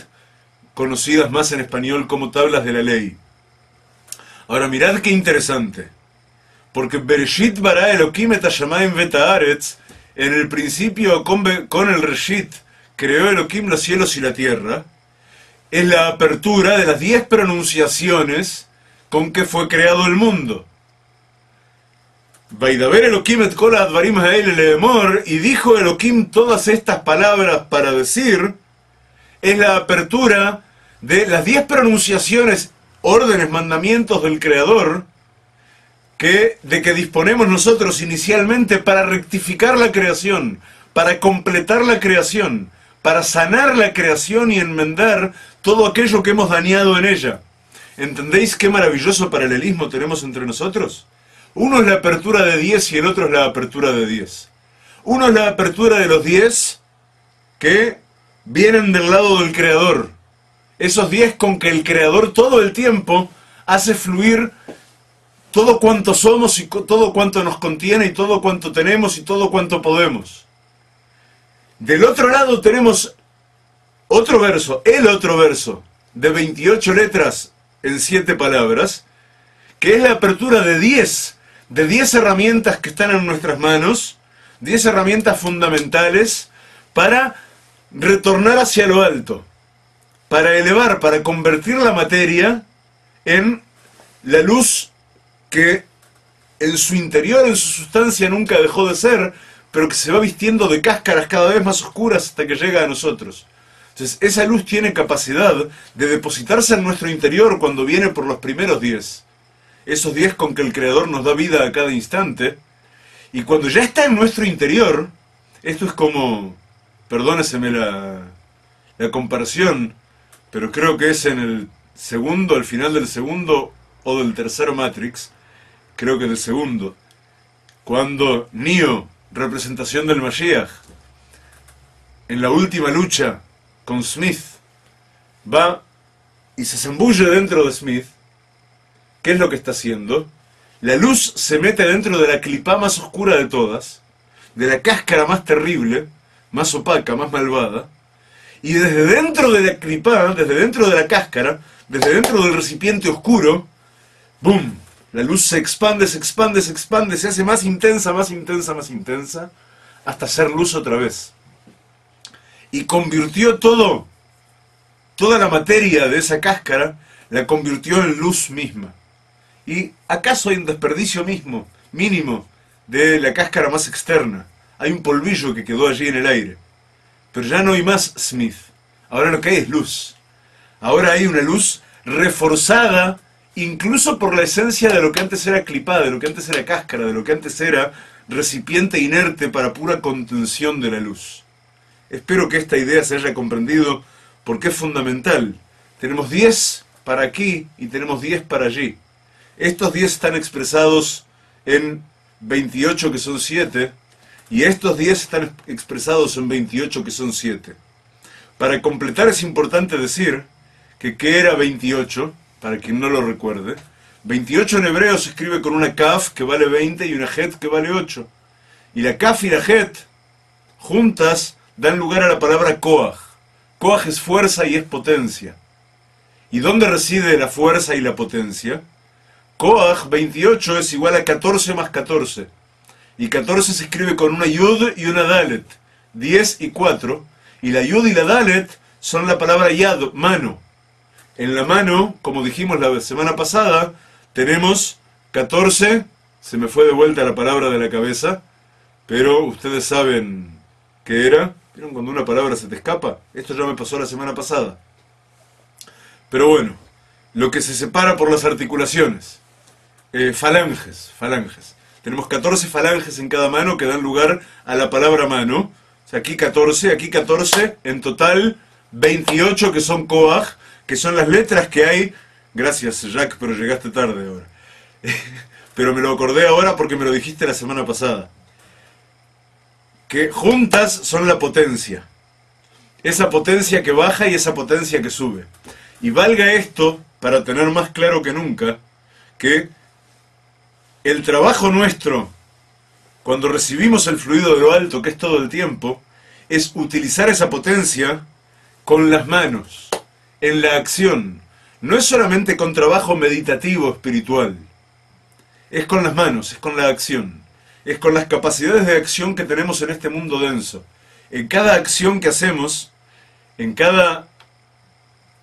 conocidas más en español como tablas de la ley. Ahora mirad qué interesante. Porque Bereshit bara Elohim et hashamaim ve et haaretz, en el principio con el Reshit creó Elohim los cielos y la tierra, es la apertura de las 10 pronunciaciones con que fue creado el mundo. Vaidaber Elohim et kol hadvarim ha'eile leemor, y dijo Elohim todas estas palabras para decir, es la apertura de las 10 pronunciaciones, órdenes, mandamientos del Creador, de que disponemos nosotros inicialmente para rectificar la creación, para completar la creación, para sanar la creación y enmendar todo aquello que hemos dañado en ella. ¿Entendéis qué maravilloso paralelismo tenemos entre nosotros? Uno es la apertura de 10 y el otro es la apertura de 10. Uno es la apertura de los 10 que vienen del lado del Creador. Esos 10 con que el Creador todo el tiempo hace fluir todo cuanto somos y todo cuanto nos contiene y todo cuanto tenemos y todo cuanto podemos. Del otro lado tenemos otro verso, el otro verso, de 28 letras en 7 palabras, que es la apertura de 10 herramientas que están en nuestras manos, 10 herramientas fundamentales para retornar hacia lo alto, para elevar, para convertir la materia en la luz que en su interior, en su sustancia, nunca dejó de ser, pero que se va vistiendo de cáscaras cada vez más oscuras hasta que llega a nosotros. Entonces, esa luz tiene capacidad de depositarse en nuestro interior cuando viene por los primeros 10. Esos 10 con que el Creador nos da vida a cada instante. Y cuando ya está en nuestro interior, esto es como, perdóneseme la comparación, pero creo que es en el segundo, al final del segundo o del tercer Matrix, creo que del segundo, cuando Nio, representación del Mashiach, en la última lucha con Smith, va y se zambulle dentro de Smith, ¿qué es lo que está haciendo? La luz se mete dentro de la clipá más oscura de todas, de la cáscara más terrible, más opaca, más malvada, y desde dentro de la clipá, desde dentro de la cáscara, desde dentro del recipiente oscuro, ¡bum! La luz se expande, se expande, se expande, se hace más intensa, más intensa, más intensa, hasta hacer luz otra vez. Y convirtió toda la materia de esa cáscara, la convirtió en luz misma. ¿Y acaso hay un desperdicio mínimo, de la cáscara más externa? Hay un polvillo que quedó allí en el aire. Pero ya no hay más Smith. Ahora lo que hay es luz. Ahora hay una luz reforzada, incluso por la esencia de lo que antes era clipada, de lo que antes era cáscara, de lo que antes era recipiente inerte para pura contención de la luz. Espero que esta idea se haya comprendido porque es fundamental. Tenemos 10 para aquí y tenemos 10 para allí. Estos 10 están expresados en 28 que son 7 y estos 10 están expresados en 28 que son 7. Para completar es importante decir que ¿qué era 28? Para quien no lo recuerde, 28 en hebreo se escribe con una kaf que vale 20 y una het que vale 8. Y la kaf y la het juntas dan lugar a la palabra koaj. Koaj es fuerza y es potencia. ¿Y dónde reside la fuerza y la potencia? Koaj, 28, es igual a 14 más 14. Y 14 se escribe con una yud y una dalet. 10 y 4. Y la yud y la dalet son la palabra yad, mano. En la mano, como dijimos la semana pasada, tenemos 14, se me fue de vuelta la palabra de la cabeza, pero ustedes saben qué era. ¿Vieron cuando una palabra se te escapa? Esto ya me pasó la semana pasada. Pero bueno, lo que se separa por las articulaciones, falanges. Tenemos 14 falanges en cada mano que dan lugar a la palabra mano. O sea, aquí 14, en total 28 que son koaj, que son las letras que hay. Gracias, Jack, pero llegaste tarde ahora. Pero me lo acordé ahora porque me lo dijiste la semana pasada. Que juntas son la potencia. Esa potencia que baja y esa potencia que sube. Y valga esto para tener más claro que nunca que el trabajo nuestro, cuando recibimos el fluido de lo alto, que es todo el tiempo, es utilizar esa potencia con las manos. En la acción, no es solamente con trabajo meditativo espiritual, es con las manos, es con la acción, es con las capacidades de acción que tenemos en este mundo denso. En cada acción que hacemos, en cada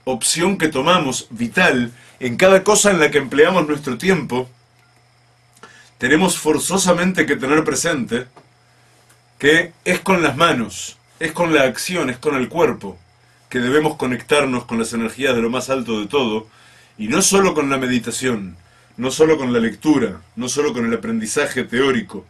opción que tomamos vital, en cada cosa en la que empleamos nuestro tiempo, tenemos forzosamente que tener presente que es con las manos, es con la acción, es con el cuerpo, que debemos conectarnos con las energías de lo más alto de todo, y no solo con la meditación, no solo con la lectura, no solo con el aprendizaje teórico.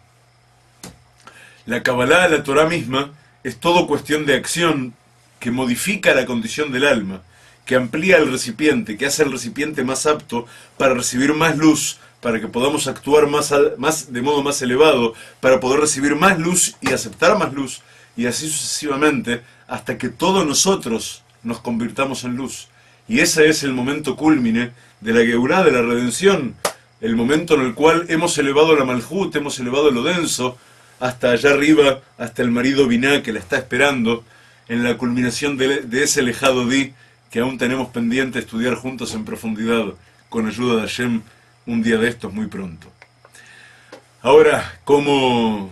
La Kabbalah, la Torá misma, es todo cuestión de acción que modifica la condición del alma, que amplía el recipiente, que hace el recipiente más apto para recibir más luz, para que podamos actuar de modo más elevado, para poder recibir más luz y aceptar más luz, y así sucesivamente, hasta que todos nosotros nos convirtamos en luz. Y ese es el momento cúlmine de la geburá, de la redención, el momento en el cual hemos elevado la Malhut, hemos elevado lo denso, hasta allá arriba, hasta el marido Biná que la está esperando, en la culminación de ese lejado día que aún tenemos pendiente estudiar juntos en profundidad, con ayuda de Hashem, un día de estos muy pronto. Ahora, como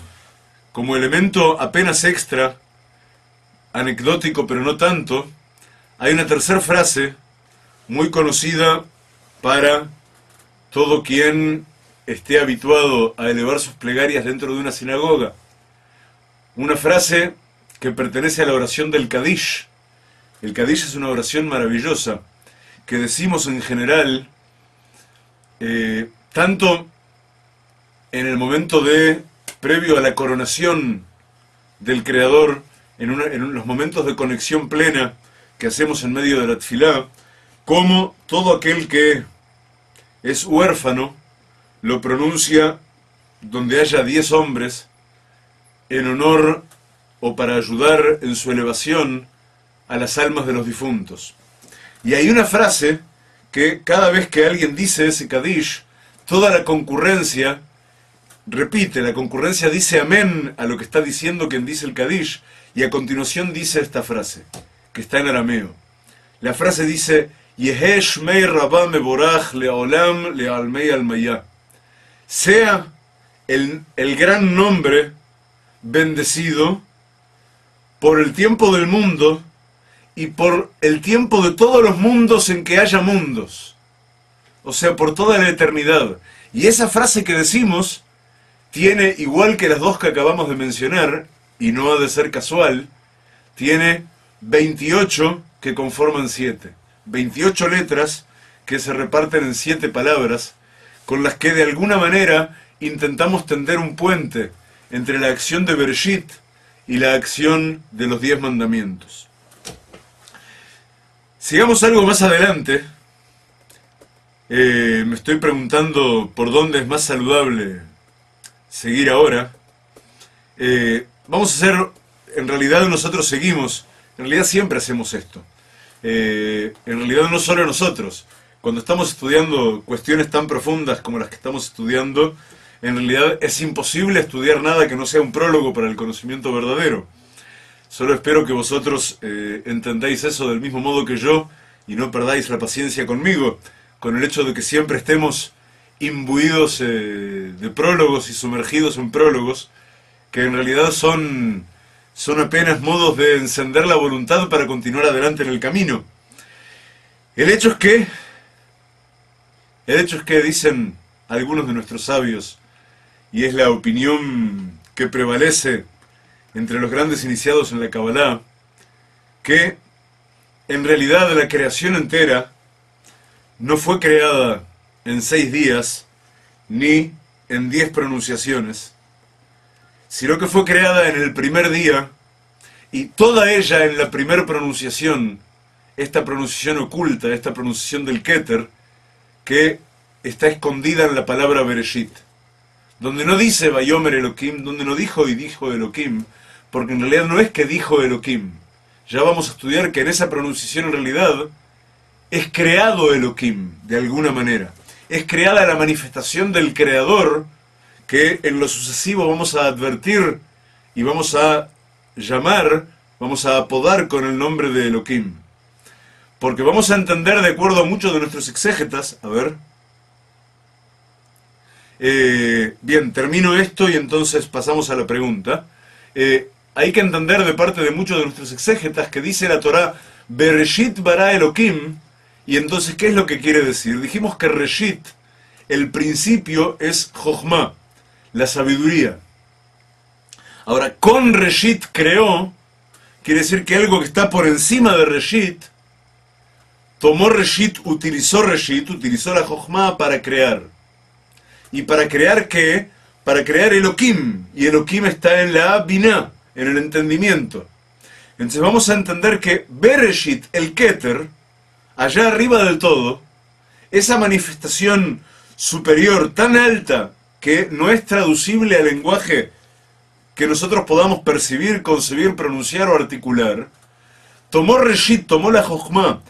elemento apenas extra, anecdótico pero no tanto, hay una tercera frase muy conocida para todo quien esté habituado a elevar sus plegarias dentro de una sinagoga. Una frase que pertenece a la oración del Kadish. El Kadish es una oración maravillosa que decimos en general tanto en el momento previo a la coronación del Creador, en los momentos de conexión plena que hacemos en medio de la tefilá, como todo aquel que es huérfano lo pronuncia donde haya 10 hombres en honor o para ayudar en su elevación a las almas de los difuntos. Y hay una frase que cada vez que alguien dice ese Kadish, toda la concurrencia repite, la concurrencia dice amén a lo que está diciendo quien dice el Kadish, y a continuación dice esta frase, que está en arameo. La frase dice, Yehe Shmei Rabá Meborach Leolam Lealmei Almayá. Sea el gran nombre bendecido por el tiempo del mundo y por el tiempo de todos los mundos en que haya mundos. O sea, por toda la eternidad. Y esa frase que decimos tiene, igual que las dos que acabamos de mencionar, y no ha de ser casual, tiene 28 que conforman 7. 28 letras que se reparten en 7 palabras, con las que de alguna manera intentamos tender un puente entre la acción de Bereshit y la acción de los 10 mandamientos. Sigamos algo más adelante. Me estoy preguntando por dónde es más saludable seguir ahora. Vamos a hacer, en realidad nosotros seguimos, en realidad siempre hacemos esto. En realidad no solo nosotros. Cuando estamos estudiando cuestiones tan profundas como las que estamos estudiando, en realidad es imposible estudiar nada que no sea un prólogo para el conocimiento verdadero. Solo espero que vosotros entendáis eso del mismo modo que yo y no perdáis la paciencia conmigo, con el hecho de que siempre estemos imbuidos de prólogos y sumergidos en prólogos, que en realidad son apenas modos de encender la voluntad para continuar adelante en el camino. El hecho es que dicen algunos de nuestros sabios, y es la opinión que prevalece entre los grandes iniciados en la Kabbalah, que en realidad la creación entera no fue creada en 6 días, ni en 10 pronunciaciones, sino que fue creada en el primer día, y toda ella en la primera pronunciación, esta pronunciación oculta, esta pronunciación del Keter, que está escondida en la palabra Bereshit, donde no dice Vayomer Elohim, donde no dijo y dijo Elohim, porque en realidad no es que dijo Elohim. Ya vamos a estudiar que en esa pronunciación en realidad es creado Elohim, de alguna manera. Es creada la manifestación del Creador, que en lo sucesivo vamos a advertir y vamos a llamar, vamos a apodar con el nombre de Elohim. Porque vamos a entender, de acuerdo a muchos de nuestros exégetas, a ver... bien, termino esto y entonces pasamos a la pregunta. Hay que entender de parte de muchos de nuestros exégetas que dice la Torá Bereshit bara Elohim, y entonces ¿qué es lo que quiere decir? Dijimos que Reshit, el principio, es Jojma, la sabiduría. Ahora, con Reshit creó, quiere decir que algo que está por encima de Reshit, tomó Reshit, utilizó la Jojma para crear. ¿Y para crear qué? Para crear Elohim. Y Elohim está en la Biná, en el entendimiento. Entonces vamos a entender que Bereshit, el Keter, allá arriba del todo, esa manifestación superior tan alta que no es traducible al lenguaje que nosotros podamos percibir, concebir, pronunciar o articular, tomó Reshit, tomó la Jojma,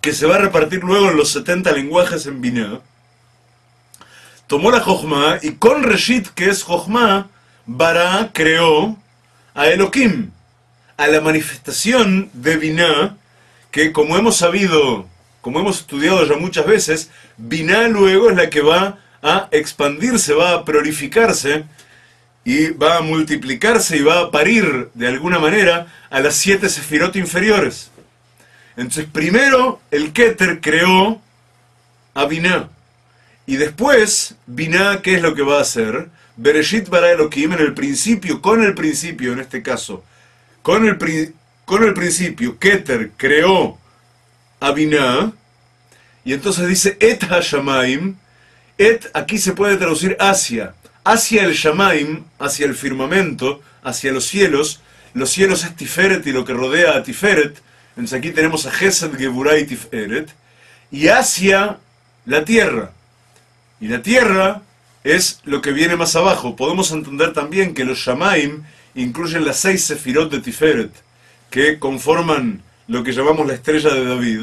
que se va a repartir luego en los 70 lenguajes en Biná, tomó la Jojma y con Reshit, que es Jojma, Bará creó a Elohim, a la manifestación de Biná, que como hemos sabido, como hemos estudiado ya muchas veces, Biná luego es la que va a expandirse, va a prolificarse y va a multiplicarse y va a parir de alguna manera a las 7 Sefirot inferiores. Entonces primero el Keter creó a Biná, y después Biná, ¿qué es lo que va a hacer? Bereshit bara Elohim, en el principio, con el principio en este caso, con el principio Keter creó a Biná, y entonces dice et hashamaim, et aquí se puede traducir hacia el shamaim, hacia el firmamento, hacia los cielos es Tiferet y lo que rodea a Tiferet. Entonces aquí tenemos a Jesed, Geburá y Tiferet, y hacia la tierra, Y la tierra es lo que viene más abajo. Podemos entender también que los Shamaim incluyen las 6 Sefirot de Tiferet, que conforman lo que llamamos la estrella de David,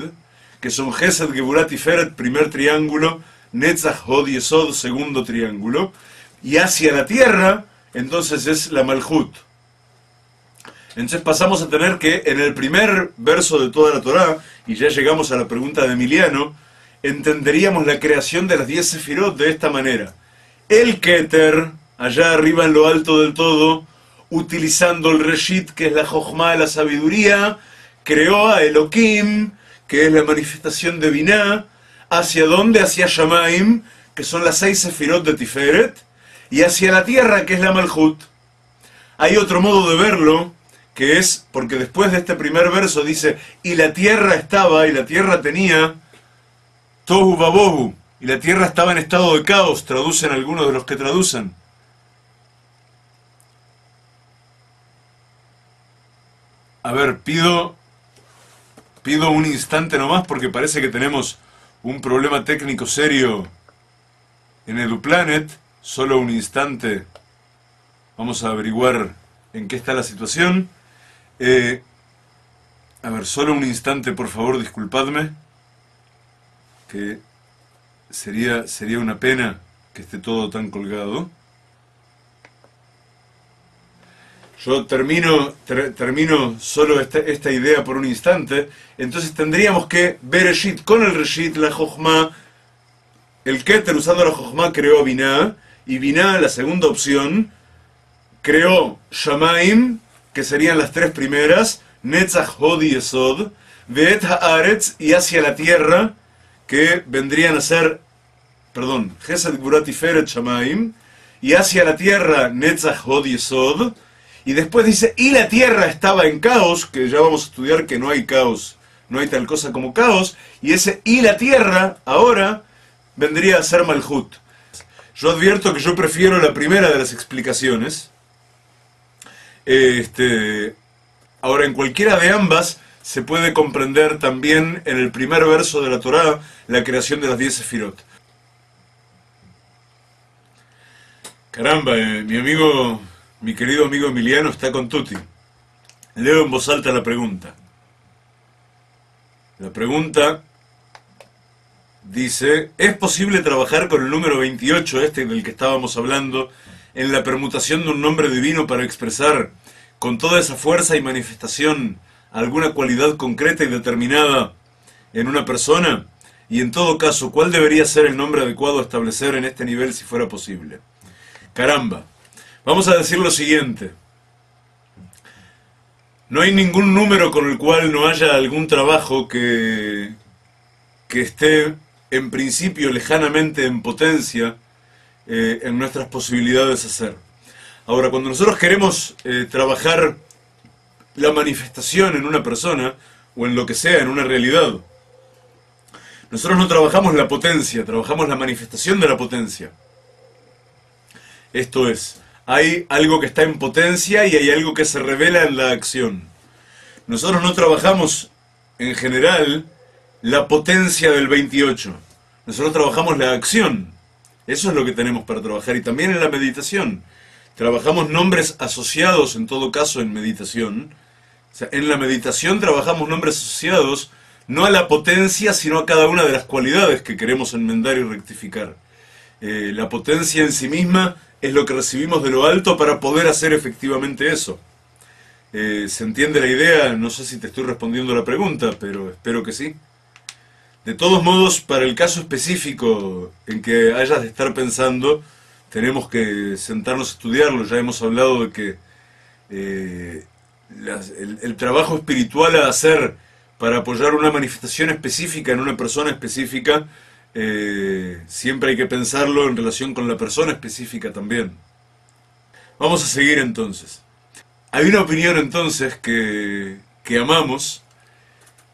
que son Jesed, Geburá, Tiferet, primer triángulo, Netzach, Hod, Yesod, segundo triángulo. Y hacia la tierra, entonces es la Malhut. Entonces pasamos a tener que, en el primer verso de toda la Torá, y ya llegamos a la pregunta de Emiliano, entenderíamos la creación de las 10 Sefirot de esta manera. El Keter, allá arriba en lo alto del todo, utilizando el Reshit, que es la Jojma, la sabiduría, creó a Elohim, que es la manifestación de Biná, ¿hacia dónde? Hacia Shamaim, que son las 6 Sefirot de Tiferet, y hacia la tierra, que es la Malhut. Hay otro modo de verlo, que es, porque después de este primer verso dice, y la tierra estaba, y la tierra tenía, tohu vabohu, y la tierra estaba en estado de caos, traducen algunos de los que traducen. A ver, pido un instante nomás, porque parece que tenemos un problema técnico serio en EduPlanet. Solo un instante, vamos a averiguar en qué está la situación. A ver, solo un instante, por favor, disculpadme, que sería una pena que esté todo tan colgado. Yo termino solo esta idea por un instante. Entonces tendríamos que Bereshit con el Reshit, la Jojma, el Keter usando la Jojma creó Biná, y Biná, la segunda opción, creó Shamaim, que serían las 3 primeras, Netzach, Hod y Yesod, ve et haaretz, y hacia la tierra, que vendrían a ser, perdón, Jesed, Geburá, Tiferet, Shamaim, y hacia la tierra, Netzach, Hod y Yesod. Y después dice, y la tierra estaba en caos, que ya vamos a estudiar que no hay caos, no hay tal cosa como caos, y ese y la tierra, ahora, vendría a ser Malhut. Yo advierto que yo prefiero la primera de las explicaciones. Ahora, en cualquiera de ambas, se puede comprender también en el primer verso de la Torá, la creación de las 10 Sefirot. Caramba, mi querido amigo Emiliano está con tutti. Leo en voz alta la pregunta. La pregunta dice, ¿es posible trabajar con el número 28, del que estábamos hablando, en la permutación de un nombre divino para expresar con toda esa fuerza y manifestación alguna cualidad concreta y determinada en una persona? Y en todo caso, ¿cuál debería ser el nombre adecuado a establecer en este nivel si fuera posible? Caramba. Vamos a decir lo siguiente. No hay ningún número con el cual no haya algún trabajo que esté en principio lejanamente en potencia en nuestras posibilidades de hacer. Ahora, cuando nosotros queremos trabajar la manifestación en una persona o en lo que sea, en una realidad, nosotros no trabajamos la potencia, trabajamos la manifestación de la potencia. Esto es, hay algo que está en potencia y hay algo que se revela en la acción. Nosotros no trabajamos, en general, la potencia del 28. Nosotros trabajamos la acción. Eso es lo que tenemos para trabajar. Y también en la meditación. Trabajamos nombres asociados, en todo caso, en meditación. O sea, en la meditación trabajamos nombres asociados, no a la potencia, sino a cada una de las cualidades que queremos enmendar y rectificar. La potencia en sí misma es lo que recibimos de lo alto para poder hacer efectivamente eso. ¿Se entiende la idea? No sé si te estoy respondiendo la pregunta, pero espero que sí. De todos modos, para el caso específico en que hayas de estar pensando, tenemos que sentarnos a estudiarlo. Ya hemos hablado de que el trabajo espiritual a hacer para apoyar una manifestación específica en una persona específica, siempre hay que pensarlo en relación con la persona específica también. Vamos a seguir entonces. Hay una opinión entonces que amamos,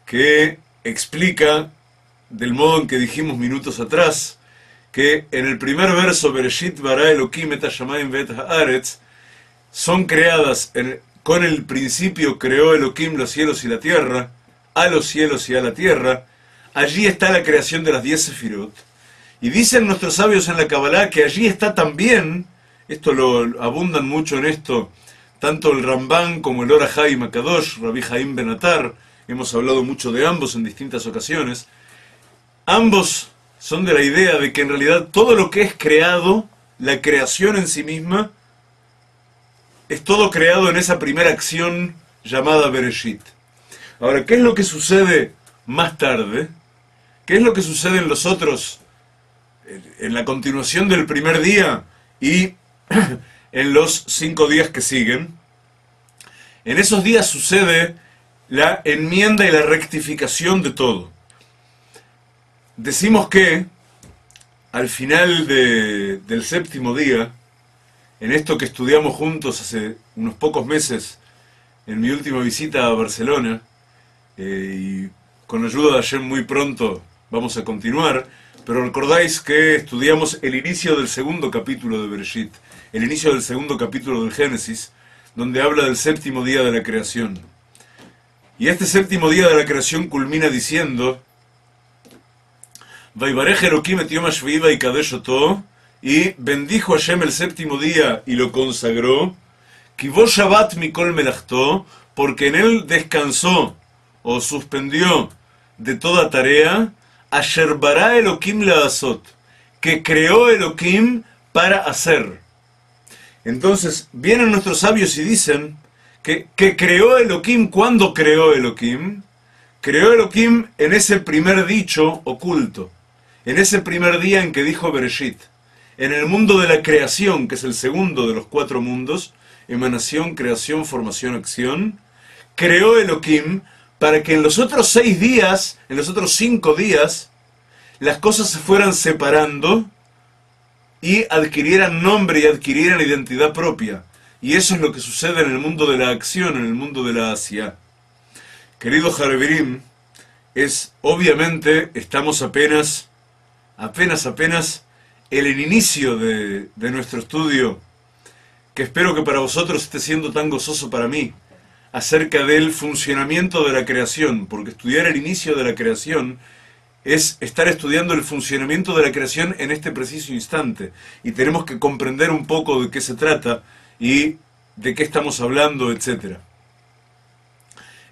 que explica, del modo en que dijimos minutos atrás, que en el primer verso, Bereshit bara Elohim et hashamaim ve et haaretz, son creadas con el principio creó Elohim los cielos y la tierra, a los cielos y a la tierra. Allí está la creación de las 10 Sefirot, Y dicen nuestros sabios en la Kabbalah que allí está también, esto lo abundan mucho en esto, tanto el Rambán como el Ora Jaim HaKadosh, Rabbi Jaim Ben Atar, hemos hablado mucho de ambos en distintas ocasiones, ambos son de la idea de que en realidad todo lo que es creado, la creación en sí misma, es todo creado en esa primera acción llamada Bereshit. Ahora, ¿qué es lo que sucede más tarde? ¿Qué es lo que sucede en los otros, en la continuación del primer día y en los 5 días que siguen? En esos días sucede la enmienda y la rectificación de todo. Decimos que al final del 7º día, en esto que estudiamos juntos hace unos pocos meses, en mi última visita a Barcelona, y con ayuda de Hashem muy pronto vamos a continuar, pero recordáis que estudiamos el inicio del 2º capítulo de Bereshit, el inicio del 2º capítulo del Génesis, donde habla del 7º día de la creación. Y este 7º día de la creación culmina diciendo, Vaivarej Elohim et yom hashvi'i vaikadesh oto, y bendijo Hashem el 7º día y lo consagró, Kivó Shabbat mikol melachto, porque en él descansó o suspendió de toda tarea, Asher bara Elohim la'asot, que creó Elohim para hacer. Entonces vienen nuestros sabios y dicen que creó Elohim. ¿Cuándo creó Elohim? Creó Elohim en ese primer dicho oculto, en ese primer día en que dijo Bereshit, en el mundo de la creación, que es el 2º de los 4 mundos, emanación, creación, formación, acción. Creó Elohim para que en los otros 6 días, en los otros 5 días, las cosas se fueran separando y adquirieran nombre y adquirieran identidad propia. Y eso es lo que sucede en el mundo de la acción, en el mundo de la Asia. Querido Jarebirim, obviamente estamos apenas en el inicio de nuestro estudio, que espero que para vosotros esté siendo tan gozoso para mí, acerca del funcionamiento de la creación, porque estudiar el inicio de la creación es estar estudiando el funcionamiento de la creación en este preciso instante, y tenemos que comprender un poco de qué se trata y de qué estamos hablando, etcétera.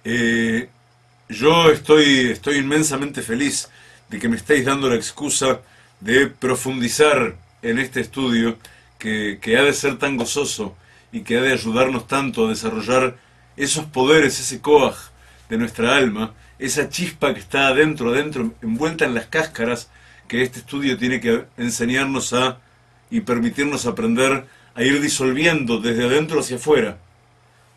Yo estoy inmensamente feliz de que me estáis dando la excusa de profundizar en este estudio que ha de ser tan gozoso y que ha de ayudarnos tanto a desarrollar esos poderes, ese koaj de nuestra alma, esa chispa que está adentro, envuelta en las cáscaras, que este estudio tiene que enseñarnos y permitirnos aprender a ir disolviendo desde adentro hacia afuera,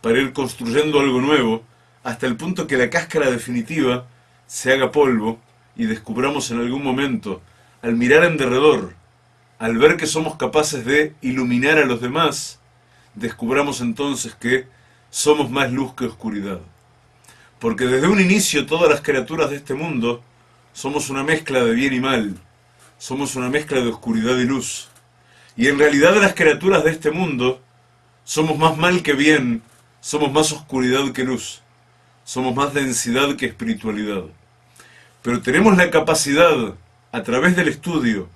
para ir construyendo algo nuevo, hasta el punto que la cáscara definitiva se haga polvo y descubramos en algún momento, al mirar en derredor, al ver que somos capaces de iluminar a los demás, descubramos entonces que somos más luz que oscuridad. Porque desde un inicio todas las criaturas de este mundo somos una mezcla de bien y mal, somos una mezcla de oscuridad y luz. Y en realidad las criaturas de este mundo somos más mal que bien, somos más oscuridad que luz. Somos más densidad que espiritualidad. Pero tenemos la capacidad, a través del estudio,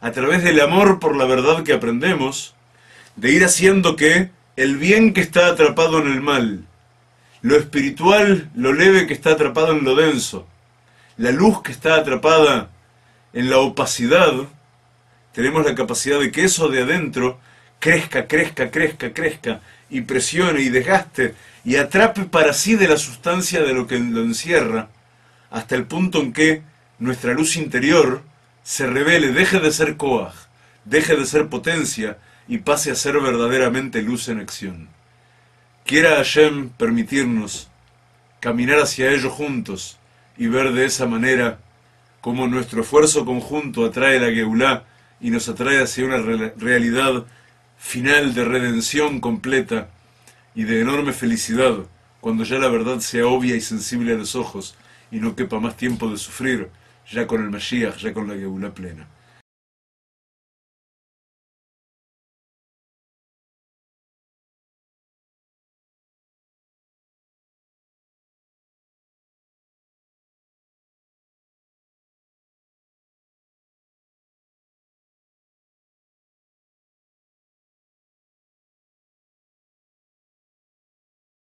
a través del amor por la verdad que aprendemos, de ir haciendo que el bien que está atrapado en el mal, lo espiritual, lo leve que está atrapado en lo denso, la luz que está atrapada en la opacidad, tenemos la capacidad de que eso de adentro crezca, y presione y desgaste, y atrape para sí de la sustancia de lo que lo encierra, hasta el punto en que nuestra luz interior se revele, deje de ser koaj, deje de ser potencia, y pase a ser verdaderamente luz en acción. Quiera Hashem permitirnos caminar hacia ello juntos, y ver de esa manera cómo nuestro esfuerzo conjunto atrae la geulá, y nos atrae hacia una realidad final de redención completa, y de enorme felicidad, cuando ya la verdad sea obvia y sensible a los ojos, y no quepa más tiempo de sufrir, ya con el Mashiach, ya con la Geulá plena.